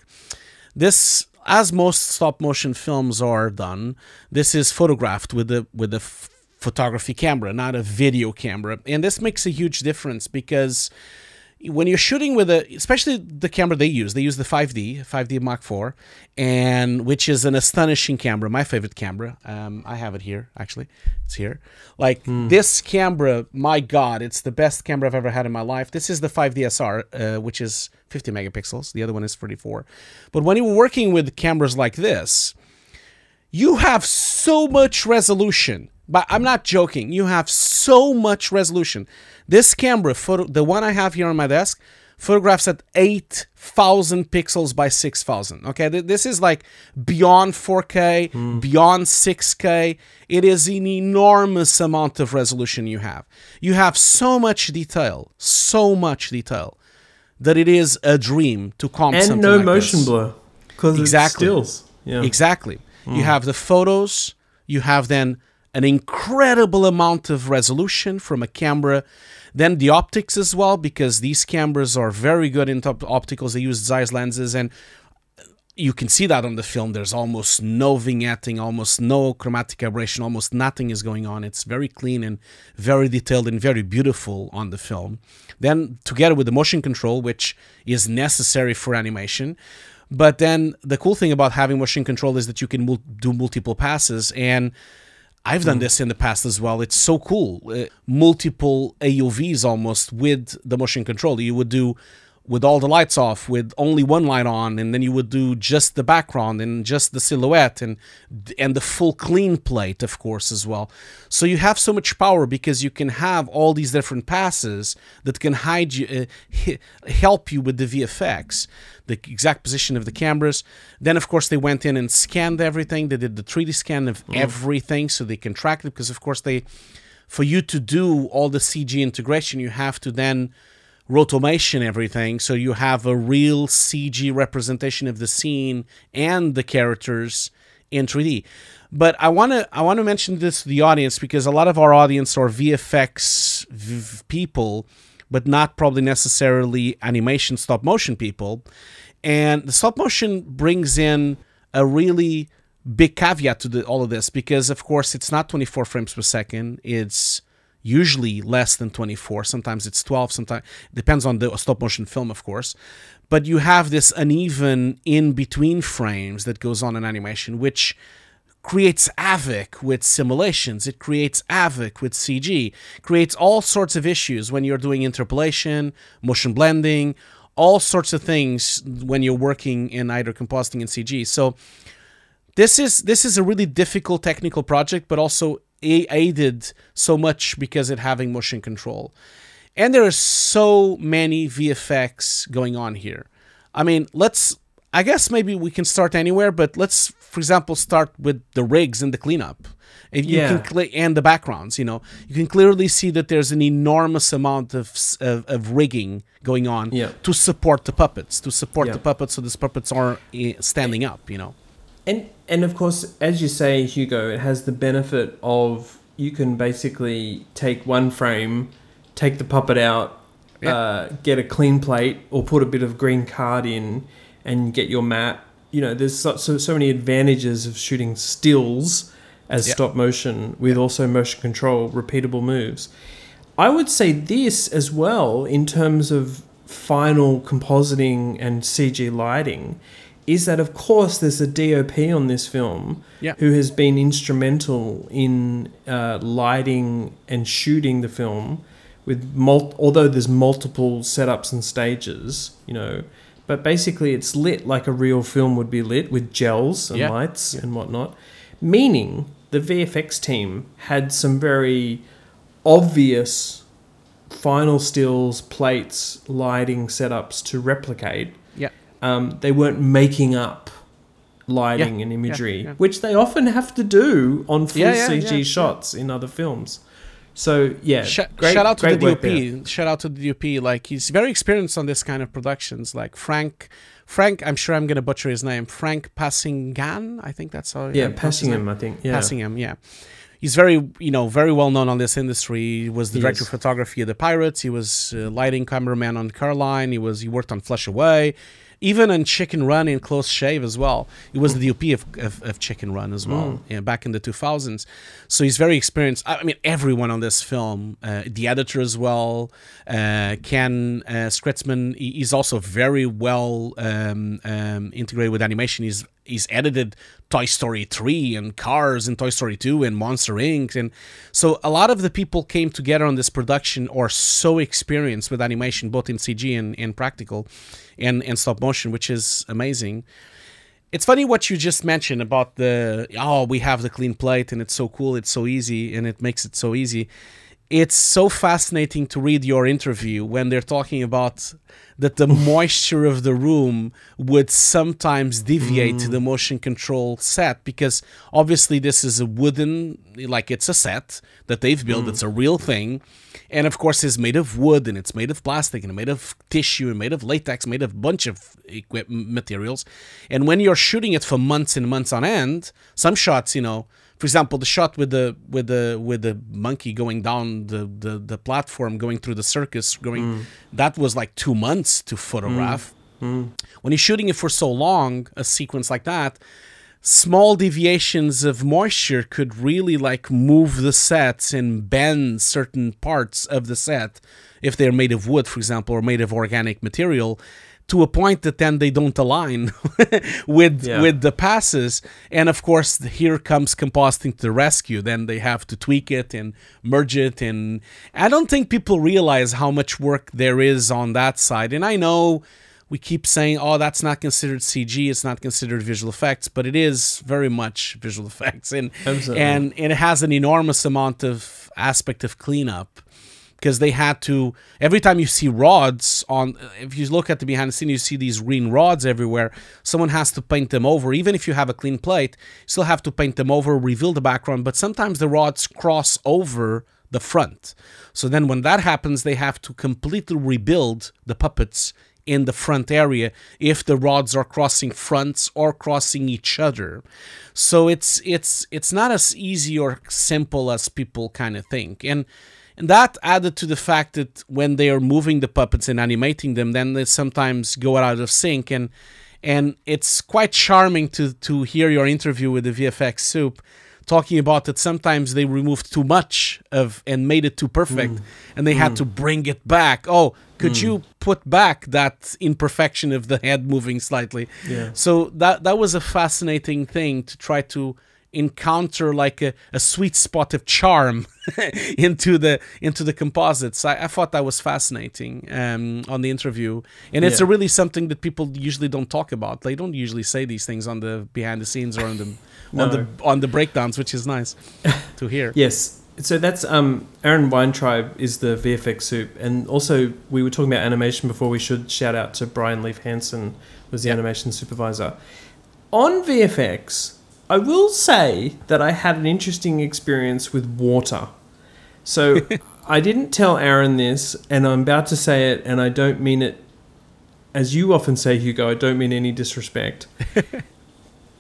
This, as most stop-motion films are done, this is photographed with a photography camera, not a video camera. And this makes a huge difference, because when you're shooting with a, especially the camera they use the 5D Mark IV, and which is an astonishing camera, my favorite camera. I have it here, actually. It's here. Like, this camera, my God, it's the best camera I've ever had in my life. This is the 5DSR, which is 50 megapixels. The other one is 34. But when you're working with cameras like this, you have so much resolution. But I'm not joking. You have so much resolution. This camera, the one I have here on my desk, photographs at 8,000 pixels by 6,000. Okay, this is like beyond 4K, beyond 6K. It is an enormous amount of resolution you have. You have so much detail, that it is a dream to comp something like this. And no motion blur, because it's stills. Yeah. Exactly. You have the photos, you have then an incredible amount of resolution from a camera. Then the optics as well, because these cameras are very good in opticals. They use Zeiss lenses, and you can see that on the film. There's almost no vignetting, almost no chromatic aberration, almost nothing is going on. It's very clean and very detailed and very beautiful on the film. Then together with the motion control, which is necessary for animation. But then the cool thing about having motion control is that you can do multiple passes, and I've done this in the past as well. It's so cool. Multiple AOVs almost with the motion control. You would do with all the lights off, with only one light on, and then you would do just the background and just the silhouette and the full clean plate, of course, as well. So you have so much power because you can have all these different passes that can hide you, help you with the VFX, the exact position of the cameras. Then, of course, they went in and scanned everything. They did the 3D scan of everything so they can track it, because, of course, for you to do all the CG integration, you have to then rotomation everything, so you have a real CG representation of the scene and the characters in 3D. But I want to mention this to the audience, because a lot of our audience are VFX people, but not probably necessarily animation stop motion people. And the stop motion brings in a really big caveat to all of this, because of course it's not 24 frames per second. It's usually less than 24, sometimes it's 12, sometimes depends on the stop motion film, of course. But you have this uneven in between frames that goes on in animation, which creates havoc with simulations. It creates havoc with CG, creates all sorts of issues when you're doing interpolation, motion blending, all sorts of things when you're working in either compositing and CG. So this is a really difficult technical project, but also aided so much because it having motion control. And there are so many VFX going on here. I mean, I guess maybe we can start anywhere, but let's, for example, start with the rigs and the cleanup. If you can, and the backgrounds, you know, you can clearly see that there's an enormous amount of rigging going on to support the puppets, so these puppets are standing up, you know. And of course, as you say, Hugo, it has the benefit of you can basically take one frame, take the puppet out, get a clean plate, or put a bit of green card in and get your mat. You know, there's so many advantages of shooting stills as stop motion with also motion control, repeatable moves. I would say this as well, in terms of final compositing and CG lighting, is that, of course, there's a DOP on this film who has been instrumental in lighting and shooting the film, with although there's multiple setups and stages, you know, but basically it's lit like a real film would be lit, with gels and lights and whatnot, meaning the VFX team had some very obvious final stills, plates, lighting setups to replicate. They weren't making up lighting and imagery, which they often have to do on full CG shots in other films. So, yeah, great, shout out to the DOP. Shout out to the DOP. Like, he's very experienced on this kind of productions. Like Frank, I'm sure I'm going to butcher his name. Frank Passingham, I think that's how. Yeah, Passingham, I think. Yeah. Passingham, yeah. He's very, you know, very well known on this industry. He was the director of photography of The Pirates. He was lighting cameraman on Caroline. He worked on Flushed Away, even on Chicken Run and Close Shave as well. He was the DOP of Chicken Run as well, back in the 2000s. So he's very experienced. I mean, everyone on this film, the editor as well, Ken Scritzman, he's also very well integrated with animation. He's edited Toy Story 3 and Cars and Toy Story 2 and Monster Inc. And so a lot of the people came together on this production are so experienced with animation, both in CG and practical and stop motion, which is amazing. It's funny what you just mentioned about the, oh, we have the clean plate and it's so cool, it's so easy, and it makes it so easy. It's so fascinating to read your interview when they're talking about that the moisture of the room would sometimes deviate to the motion control set, because obviously this is a wooden, like it's a set that they've built, it's a real thing. And of course it's made of wood and it's made of plastic and made of tissue and made of latex, made of a bunch of materials. And when you're shooting it for months and months on end, some shots, you know, for example, the shot with the monkey going down the platform, going through the circus, that was like 2 months to photograph. Mm. When you're shooting it for so long, a sequence like that, small deviations of moisture could really like move the sets and bend certain parts of the set if they're made of wood, for example, or made of organic material, to a point that then they don't align with the passes. And of course, here comes compositing to the rescue. Then they have to tweak it and merge it. And I don't think people realize how much work there is on that side. And I know we keep saying, oh, that's not considered CG, it's not considered visual effects, but it is very much visual effects. And, and it has an enormous amount of aspect of cleanup, because they had to, every time you see rods on, if you look at the behind the scene, you see these green rods everywhere. Someone has to paint them over. Even if you have a clean plate, you still have to paint them over, reveal the background, but sometimes the rods cross over the front. So then when that happens, they have to completely rebuild the puppets in the front area if the rods are crossing fronts or crossing each other. So it's not as easy or simple as people kind of think. And that added to the fact that when they are moving the puppets and animating them, then they sometimes go out of sync. And it's quite charming to hear your interview with the VFX Soup talking about that sometimes they removed too much of and made it too perfect, and they had to bring it back. Oh, could you put back that imperfection of the head moving slightly? Yeah. So that was a fascinating thing to try to encounter, like a sweet spot of charm into the composites. I thought that was fascinating on the interview, and it's really something that people usually don't talk about. They don't usually say these things on the behind the scenes or on the on the breakdowns, which is nice to hear. Yes, so that's Aaron Weintraub is the VFX Soup, and also we were talking about animation before. We should shout out to Brian Leaf Hansen, was the animation supervisor on VFX. I will say that I had an interesting experience with water. So I didn't tell Aaron this, and I'm about to say it, and I don't mean it, as you often say, Hugo, I don't mean any disrespect.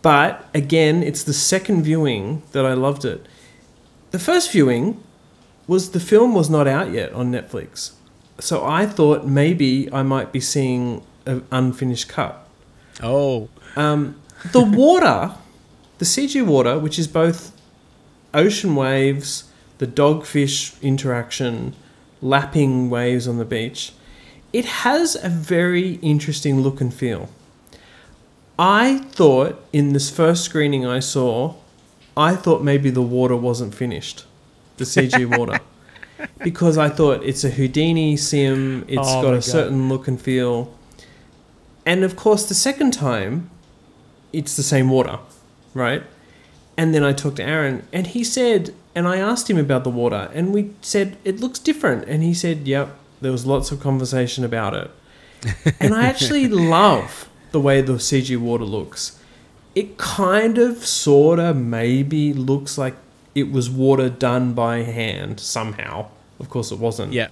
But again, it's the second viewing that I loved it. The first viewing was the film was not out yet on Netflix. So I thought maybe I might be seeing an unfinished cut. Oh. The water... The CG water, which is both ocean waves, the dogfish interaction, lapping waves on the beach, it has a very interesting look and feel. I thought in this first screening I saw, I thought maybe the water wasn't finished, the CG water, because I thought it's a Houdini sim, it's got a certain look and feel. And of course, the second time, it's the same water. Right? And then I talked to Aaron, and he said, and I asked him about the water, and we said, it looks different. And he said, yep, there was lots of conversation about it. And I actually love the way the CG water looks. It kind of, sort of, maybe looks like it was water done by hand somehow. Of course it wasn't. Yeah.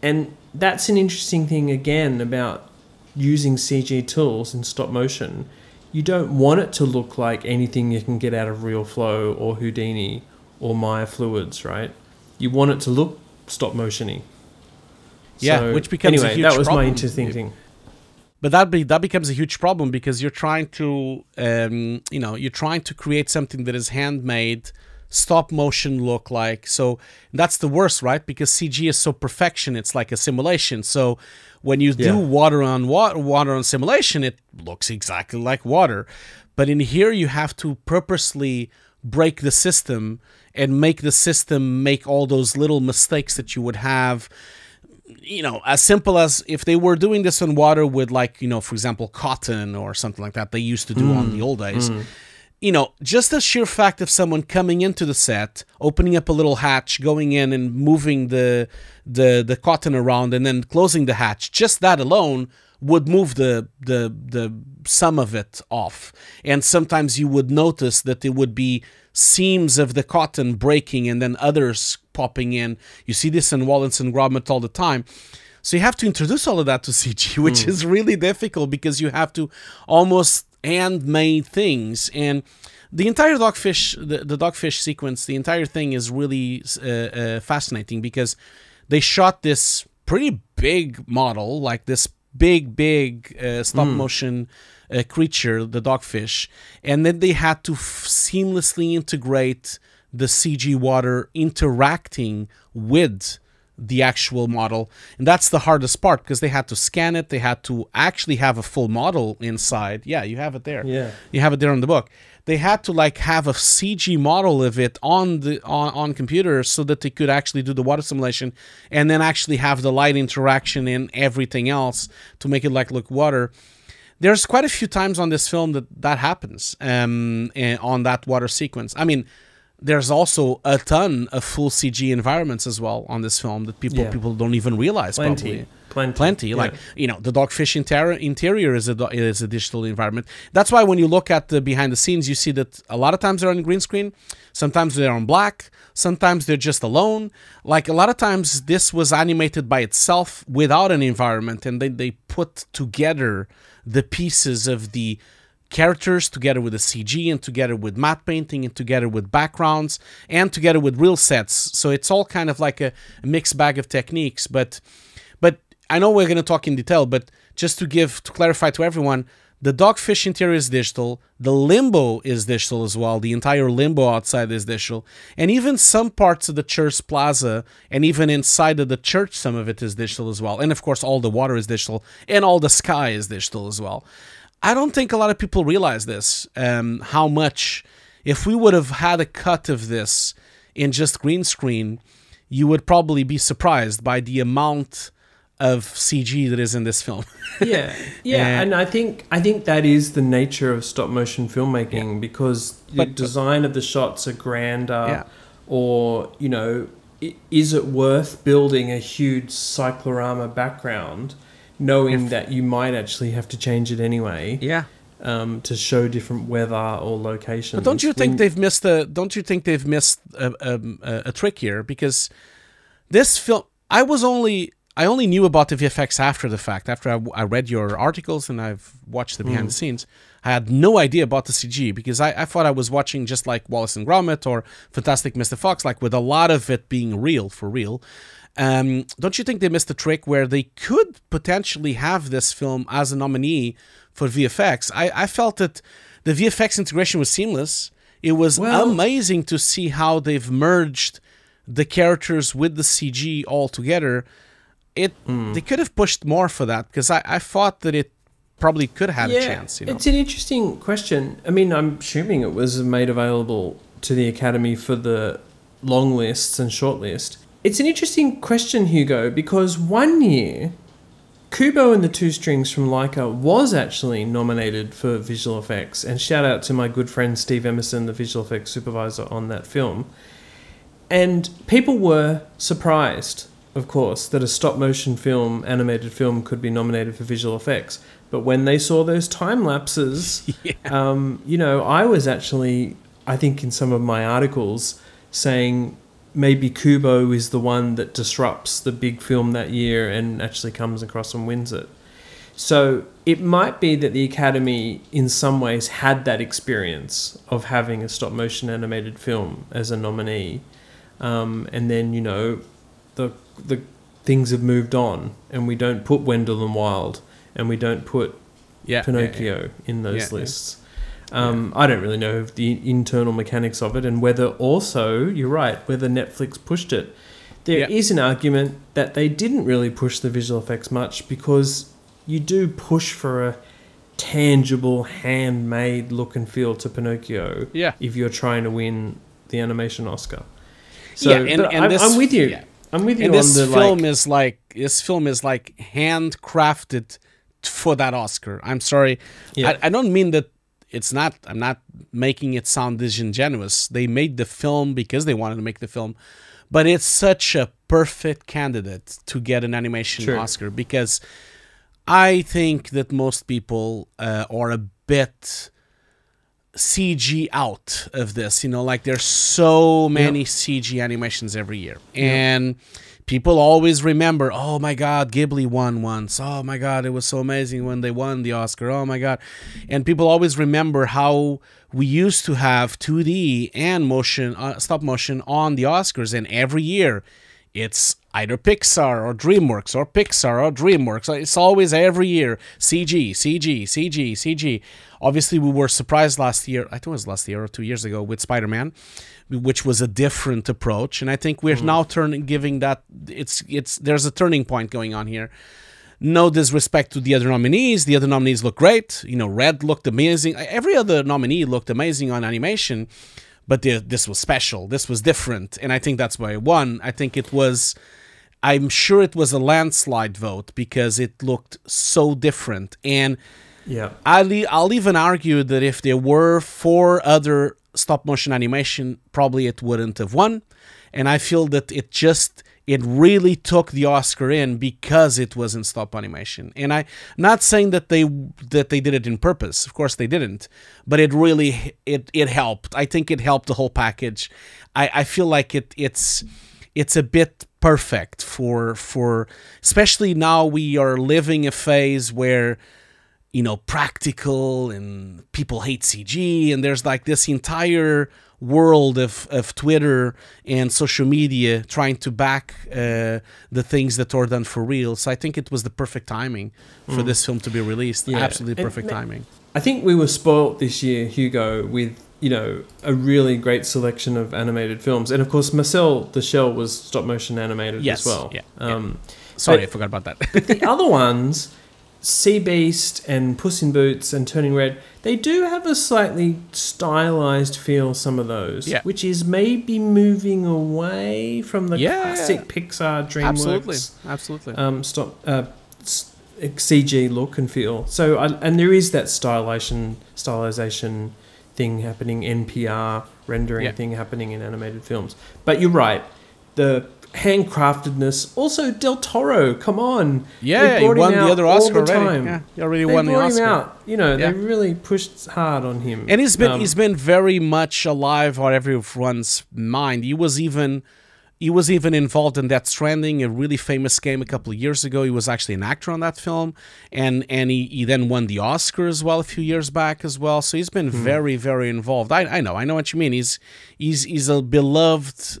And that's an interesting thing, again, about using CG tools in stop motion. You don't want it to look like anything you can get out of Real Flow or Houdini or Maya Fluids, right? You want it to look stop motiony. Yeah, so, which becomes a huge problem. That was my interesting thing. But that becomes a huge problem, because you're trying to, you know, you're trying to create something that is handmade, stop motion look like. So that's the worst, right? Because CG is so perfection, it's like a simulation. So when you do water on simulation, it looks exactly like water. But in here, you have to purposely break the system and make the system make all those little mistakes that you would have. You know, as simple as if they were doing this on water with, like, you know, for example, cotton or something like that they used to do on the old days. You know, just the sheer fact of someone coming into the set, opening up a little hatch, going in and moving the cotton around and then closing the hatch, just that alone would move the sum of it off. And sometimes you would notice that there would be seams of the cotton breaking and then others popping in. You see this in Wallace and Gromit all the time. So you have to introduce all of that to CG, which is really difficult, because you have to almost... handmade things. And the entire dogfish, the dogfish sequence, the entire thing is really fascinating, because they shot this pretty big model, like this big stop motion creature, the dogfish, and then they had to seamlessly integrate the CG water interacting with the actual model. And that's the hardest part, because they had to scan it. They had to actually have a full model inside. Yeah, you have it there. Yeah, you have it there in the book. They had to like have a CG model of it on the on computers so that they could actually do the water simulation and then actually have the light interaction and everything else to make it like look water. There's quite a few times on this film that that happens on that water sequence. I mean, there's also a ton of full CG environments as well on this film that people don't even realize. Plenty, probably. Yeah. Like, you know, the dogfish interior is a digital environment. That's why when you look at the behind the scenes, you see that a lot of times they're on green screen, sometimes they're on black, sometimes they're just alone. Like a lot of times this was animated by itself without an environment, and they put together the pieces of the characters together with the CG and together with matte painting and together with backgrounds and together with real sets. So it's all kind of like a mixed bag of techniques. But I know we're going to talk in detail, but just to clarify to everyone, the dogfish interior is digital. The limbo is digital as well. The entire limbo outside is digital. And even some parts of the church plaza and even inside of the church, some of it is digital as well. And of course, all the water is digital and all the sky is digital as well. I don't think a lot of people realize this, how much, if we would have had a cut of this in just green screen, you would probably be surprised by the amount of CG that is in this film. And I think that is the nature of stop motion filmmaking, because the design of the shots are grander, or, you know, is it worth building a huge cyclorama background, knowing that you might actually have to change it anyway, to show different weather or locations. But don't you think they've missed a? Don't you think they've missed a trick here? Because this film, I only knew about the VFX after the fact. After I read your articles and I've watched the behind the scenes, I had no idea about the CG, because I thought I was watching just like Wallace and Gromit or Fantastic Mr. Fox, like with a lot of it being real for real. Don't you think they missed a trick where they could potentially have this film as a nominee for VFX? I felt that the VFX integration was seamless. It was amazing to see how they've merged the characters with the CG all together. They could have pushed more for that, because I thought that it probably could have a chance. You know? It's an interesting question. I mean, I'm assuming it was made available to the Academy for the long lists and short list. It's an interesting question, Hugo, because one year, Kubo and the Two Strings from Laika was actually nominated for visual effects. And shout out to my good friend Steve Emerson, the visual effects supervisor on that film. And people were surprised, of course, that a stop motion film, animated film, could be nominated for visual effects. But when they saw those time lapses, you know, I was actually, I think in some of my articles, saying, maybe Kubo is the one that disrupts the big film that year and actually comes across and wins it. So it might be that the Academy in some ways had that experience of having a stop motion animated film as a nominee. And then, you know, the things have moved on, and we don't put Wendell and Wild, and we don't put Pinocchio in those lists. I don't really know the internal mechanics of it, and whether also, you're right, whether Netflix pushed it. There is an argument that they didn't really push the visual effects much, because you do push for a tangible, handmade look and feel to Pinocchio if you're trying to win the animation Oscar. So I'm with you. I'm with you on this film, like, is like, this film is like handcrafted for that Oscar. I'm sorry. Yeah. I don't mean that. It's not, I'm not making it sound disingenuous. They made the film because they wanted to make the film, but it's such a perfect candidate to get an animation Oscar, because I think that most people are a bit CG out of this. You know, like there's so many CG animations every year, and people always remember, oh my God, Ghibli won once. Oh my God, it was so amazing when they won the Oscar. Oh my God. And people always remember how we used to have 2D and motion, stop motion on the Oscars. And every year It's either Pixar or DreamWorks or Pixar or DreamWorks. It's always every year CG, CG, CG, CG. Obviously, we were surprised last year. I think it was last year or 2 years ago with Spider-Man, which was a different approach. And I think we're now giving that. There's a turning point going on here. No disrespect to the other nominees. The other nominees look great. You know, Red looked amazing. Every other nominee looked amazing on animation. But this was special. This was different. And I think that's why it won. I think it was... I'm sure it was a landslide vote because it looked so different. And yeah, I'll even argue that if there were 4 other stop-motion animation, probably it wouldn't have won. And I feel that it just... It really took the Oscar in because it was in stop animation. And I'm not saying that they did it in purpose. Of course they didn't. But it really it helped. I think it helped the whole package. I feel like it's a bit perfect for especially now we are living a phase where, you know, practical and people hate CG and there's like this entire world of Twitter and social media trying to back the things that are done for real. So I think it was the perfect timing for this film to be released. Yeah. Absolutely perfect timing. I think we were spoilt this year, Hugo, with, you know, a really great selection of animated films. And of course, Marcel the Shell was stop motion animated as well. Yeah, yeah. Sorry, I forgot about that. But the other ones, Sea Beast and Puss in Boots and Turning Red, they do have a slightly stylized feel, some of those, which is maybe moving away from the classic Pixar, DreamWorks, absolutely, CG look and feel. So, and there is that stylization thing happening, NPR rendering thing happening in animated films. But you're right, the handcraftedness. Also, Del Toro, come on. Yeah, he won the other Oscar already. Yeah, he already won the Oscar. They brought him out. You know, they really pushed hard on him. And he's been very much alive on everyone's mind. He was even involved in Death Stranding, a really famous game a couple of years ago. He was actually an actor on that film. And he then won the Oscar as well a few years back as well. So he's been very, very involved. I know what you mean. He's a beloved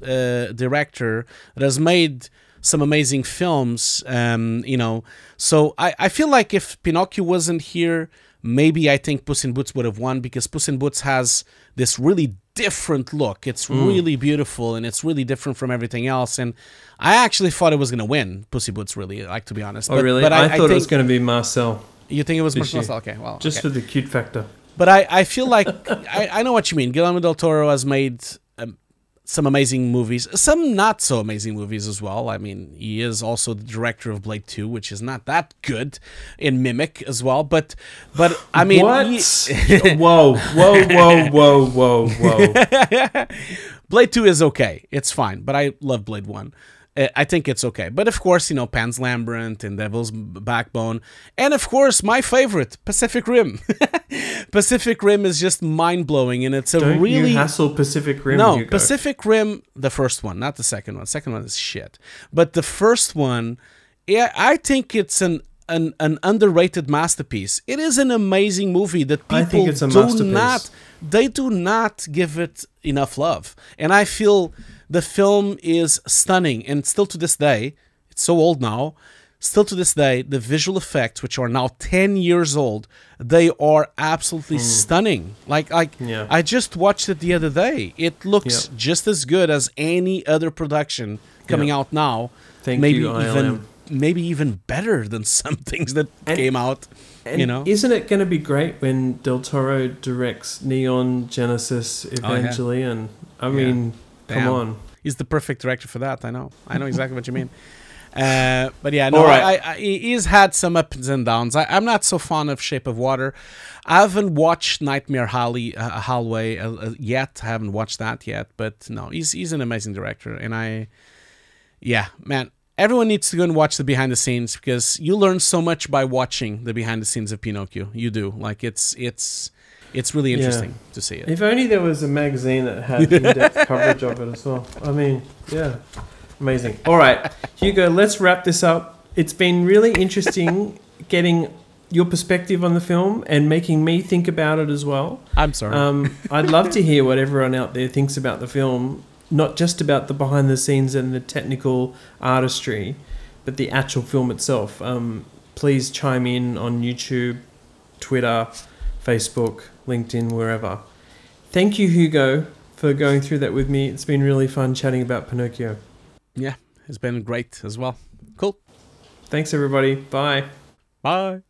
director that has made some amazing films, you know. So I feel like if Pinocchio wasn't here, maybe I think Puss in Boots would have won because Puss in Boots has this really different look. It's really beautiful and it's really different from everything else. And I actually thought it was going to win Puss in Boots, really, like, to be honest. Oh, really? But I thought it was going to be Marcel. You think it was Marcel? Okay, well. Just for the cute factor. But I feel like, I know what you mean. Guillermo del Toro has made some amazing movies, some not so amazing movies as well. I mean, he is also the director of Blade 2, which is not that good, in Mimic as well. But I mean, what? Whoa, whoa, whoa, whoa, whoa, whoa. Blade 2 is okay. It's fine, but I love Blade 1. I think it's okay. But of course, you know, Pan's Labyrinth and Devil's Backbone. And of course, my favorite, Pacific Rim. Pacific Rim is just mind-blowing. And it's a Don't really... you hassle Pacific Rim, No, Hugo. Pacific Rim, the first one, not the second one. The second one is shit. But the first one, yeah, I think it's an underrated masterpiece. It is an amazing movie that people do not give it enough love. And I feel... The film is stunning, and still to this day, it's so old now, still to this day, the visual effects, which are now 10 years old, they are absolutely stunning. Like I just watched it the other day. It looks just as good as any other production coming out now. Maybe even better than some things that came out. And you know, isn't it going to be great when Del Toro directs Neon Genesis eventually? Oh, yeah. And I mean... Yeah. Come on. He's the perfect director for that. I know exactly what you mean. But yeah, no, he's had some ups and downs. I'm not so fond of Shape of Water. I haven't watched Nightmare Hallway yet. I haven't watched that yet. But no, he's an amazing director. And yeah, man, everyone needs to go and watch the behind the scenes because you learn so much by watching the behind the scenes of Pinocchio. You do. Like, it's really interesting to see it. If only there was a magazine that had in-depth coverage of it as well. I mean, yeah, amazing. All right, Hugo, let's wrap this up. It's been really interesting getting your perspective on the film and making me think about it as well. I'm sorry. I'd love to hear what everyone out there thinks about the film. not just about the behind the scenes and the technical artistry, but the actual film itself. Please chime in on YouTube, Twitter, Facebook, LinkedIn, wherever. Thank you, Hugo, for going through that with me. It's been really fun chatting about Pinocchio. Yeah, it's been great as well. Cool. Thanks, everybody. Bye. Bye.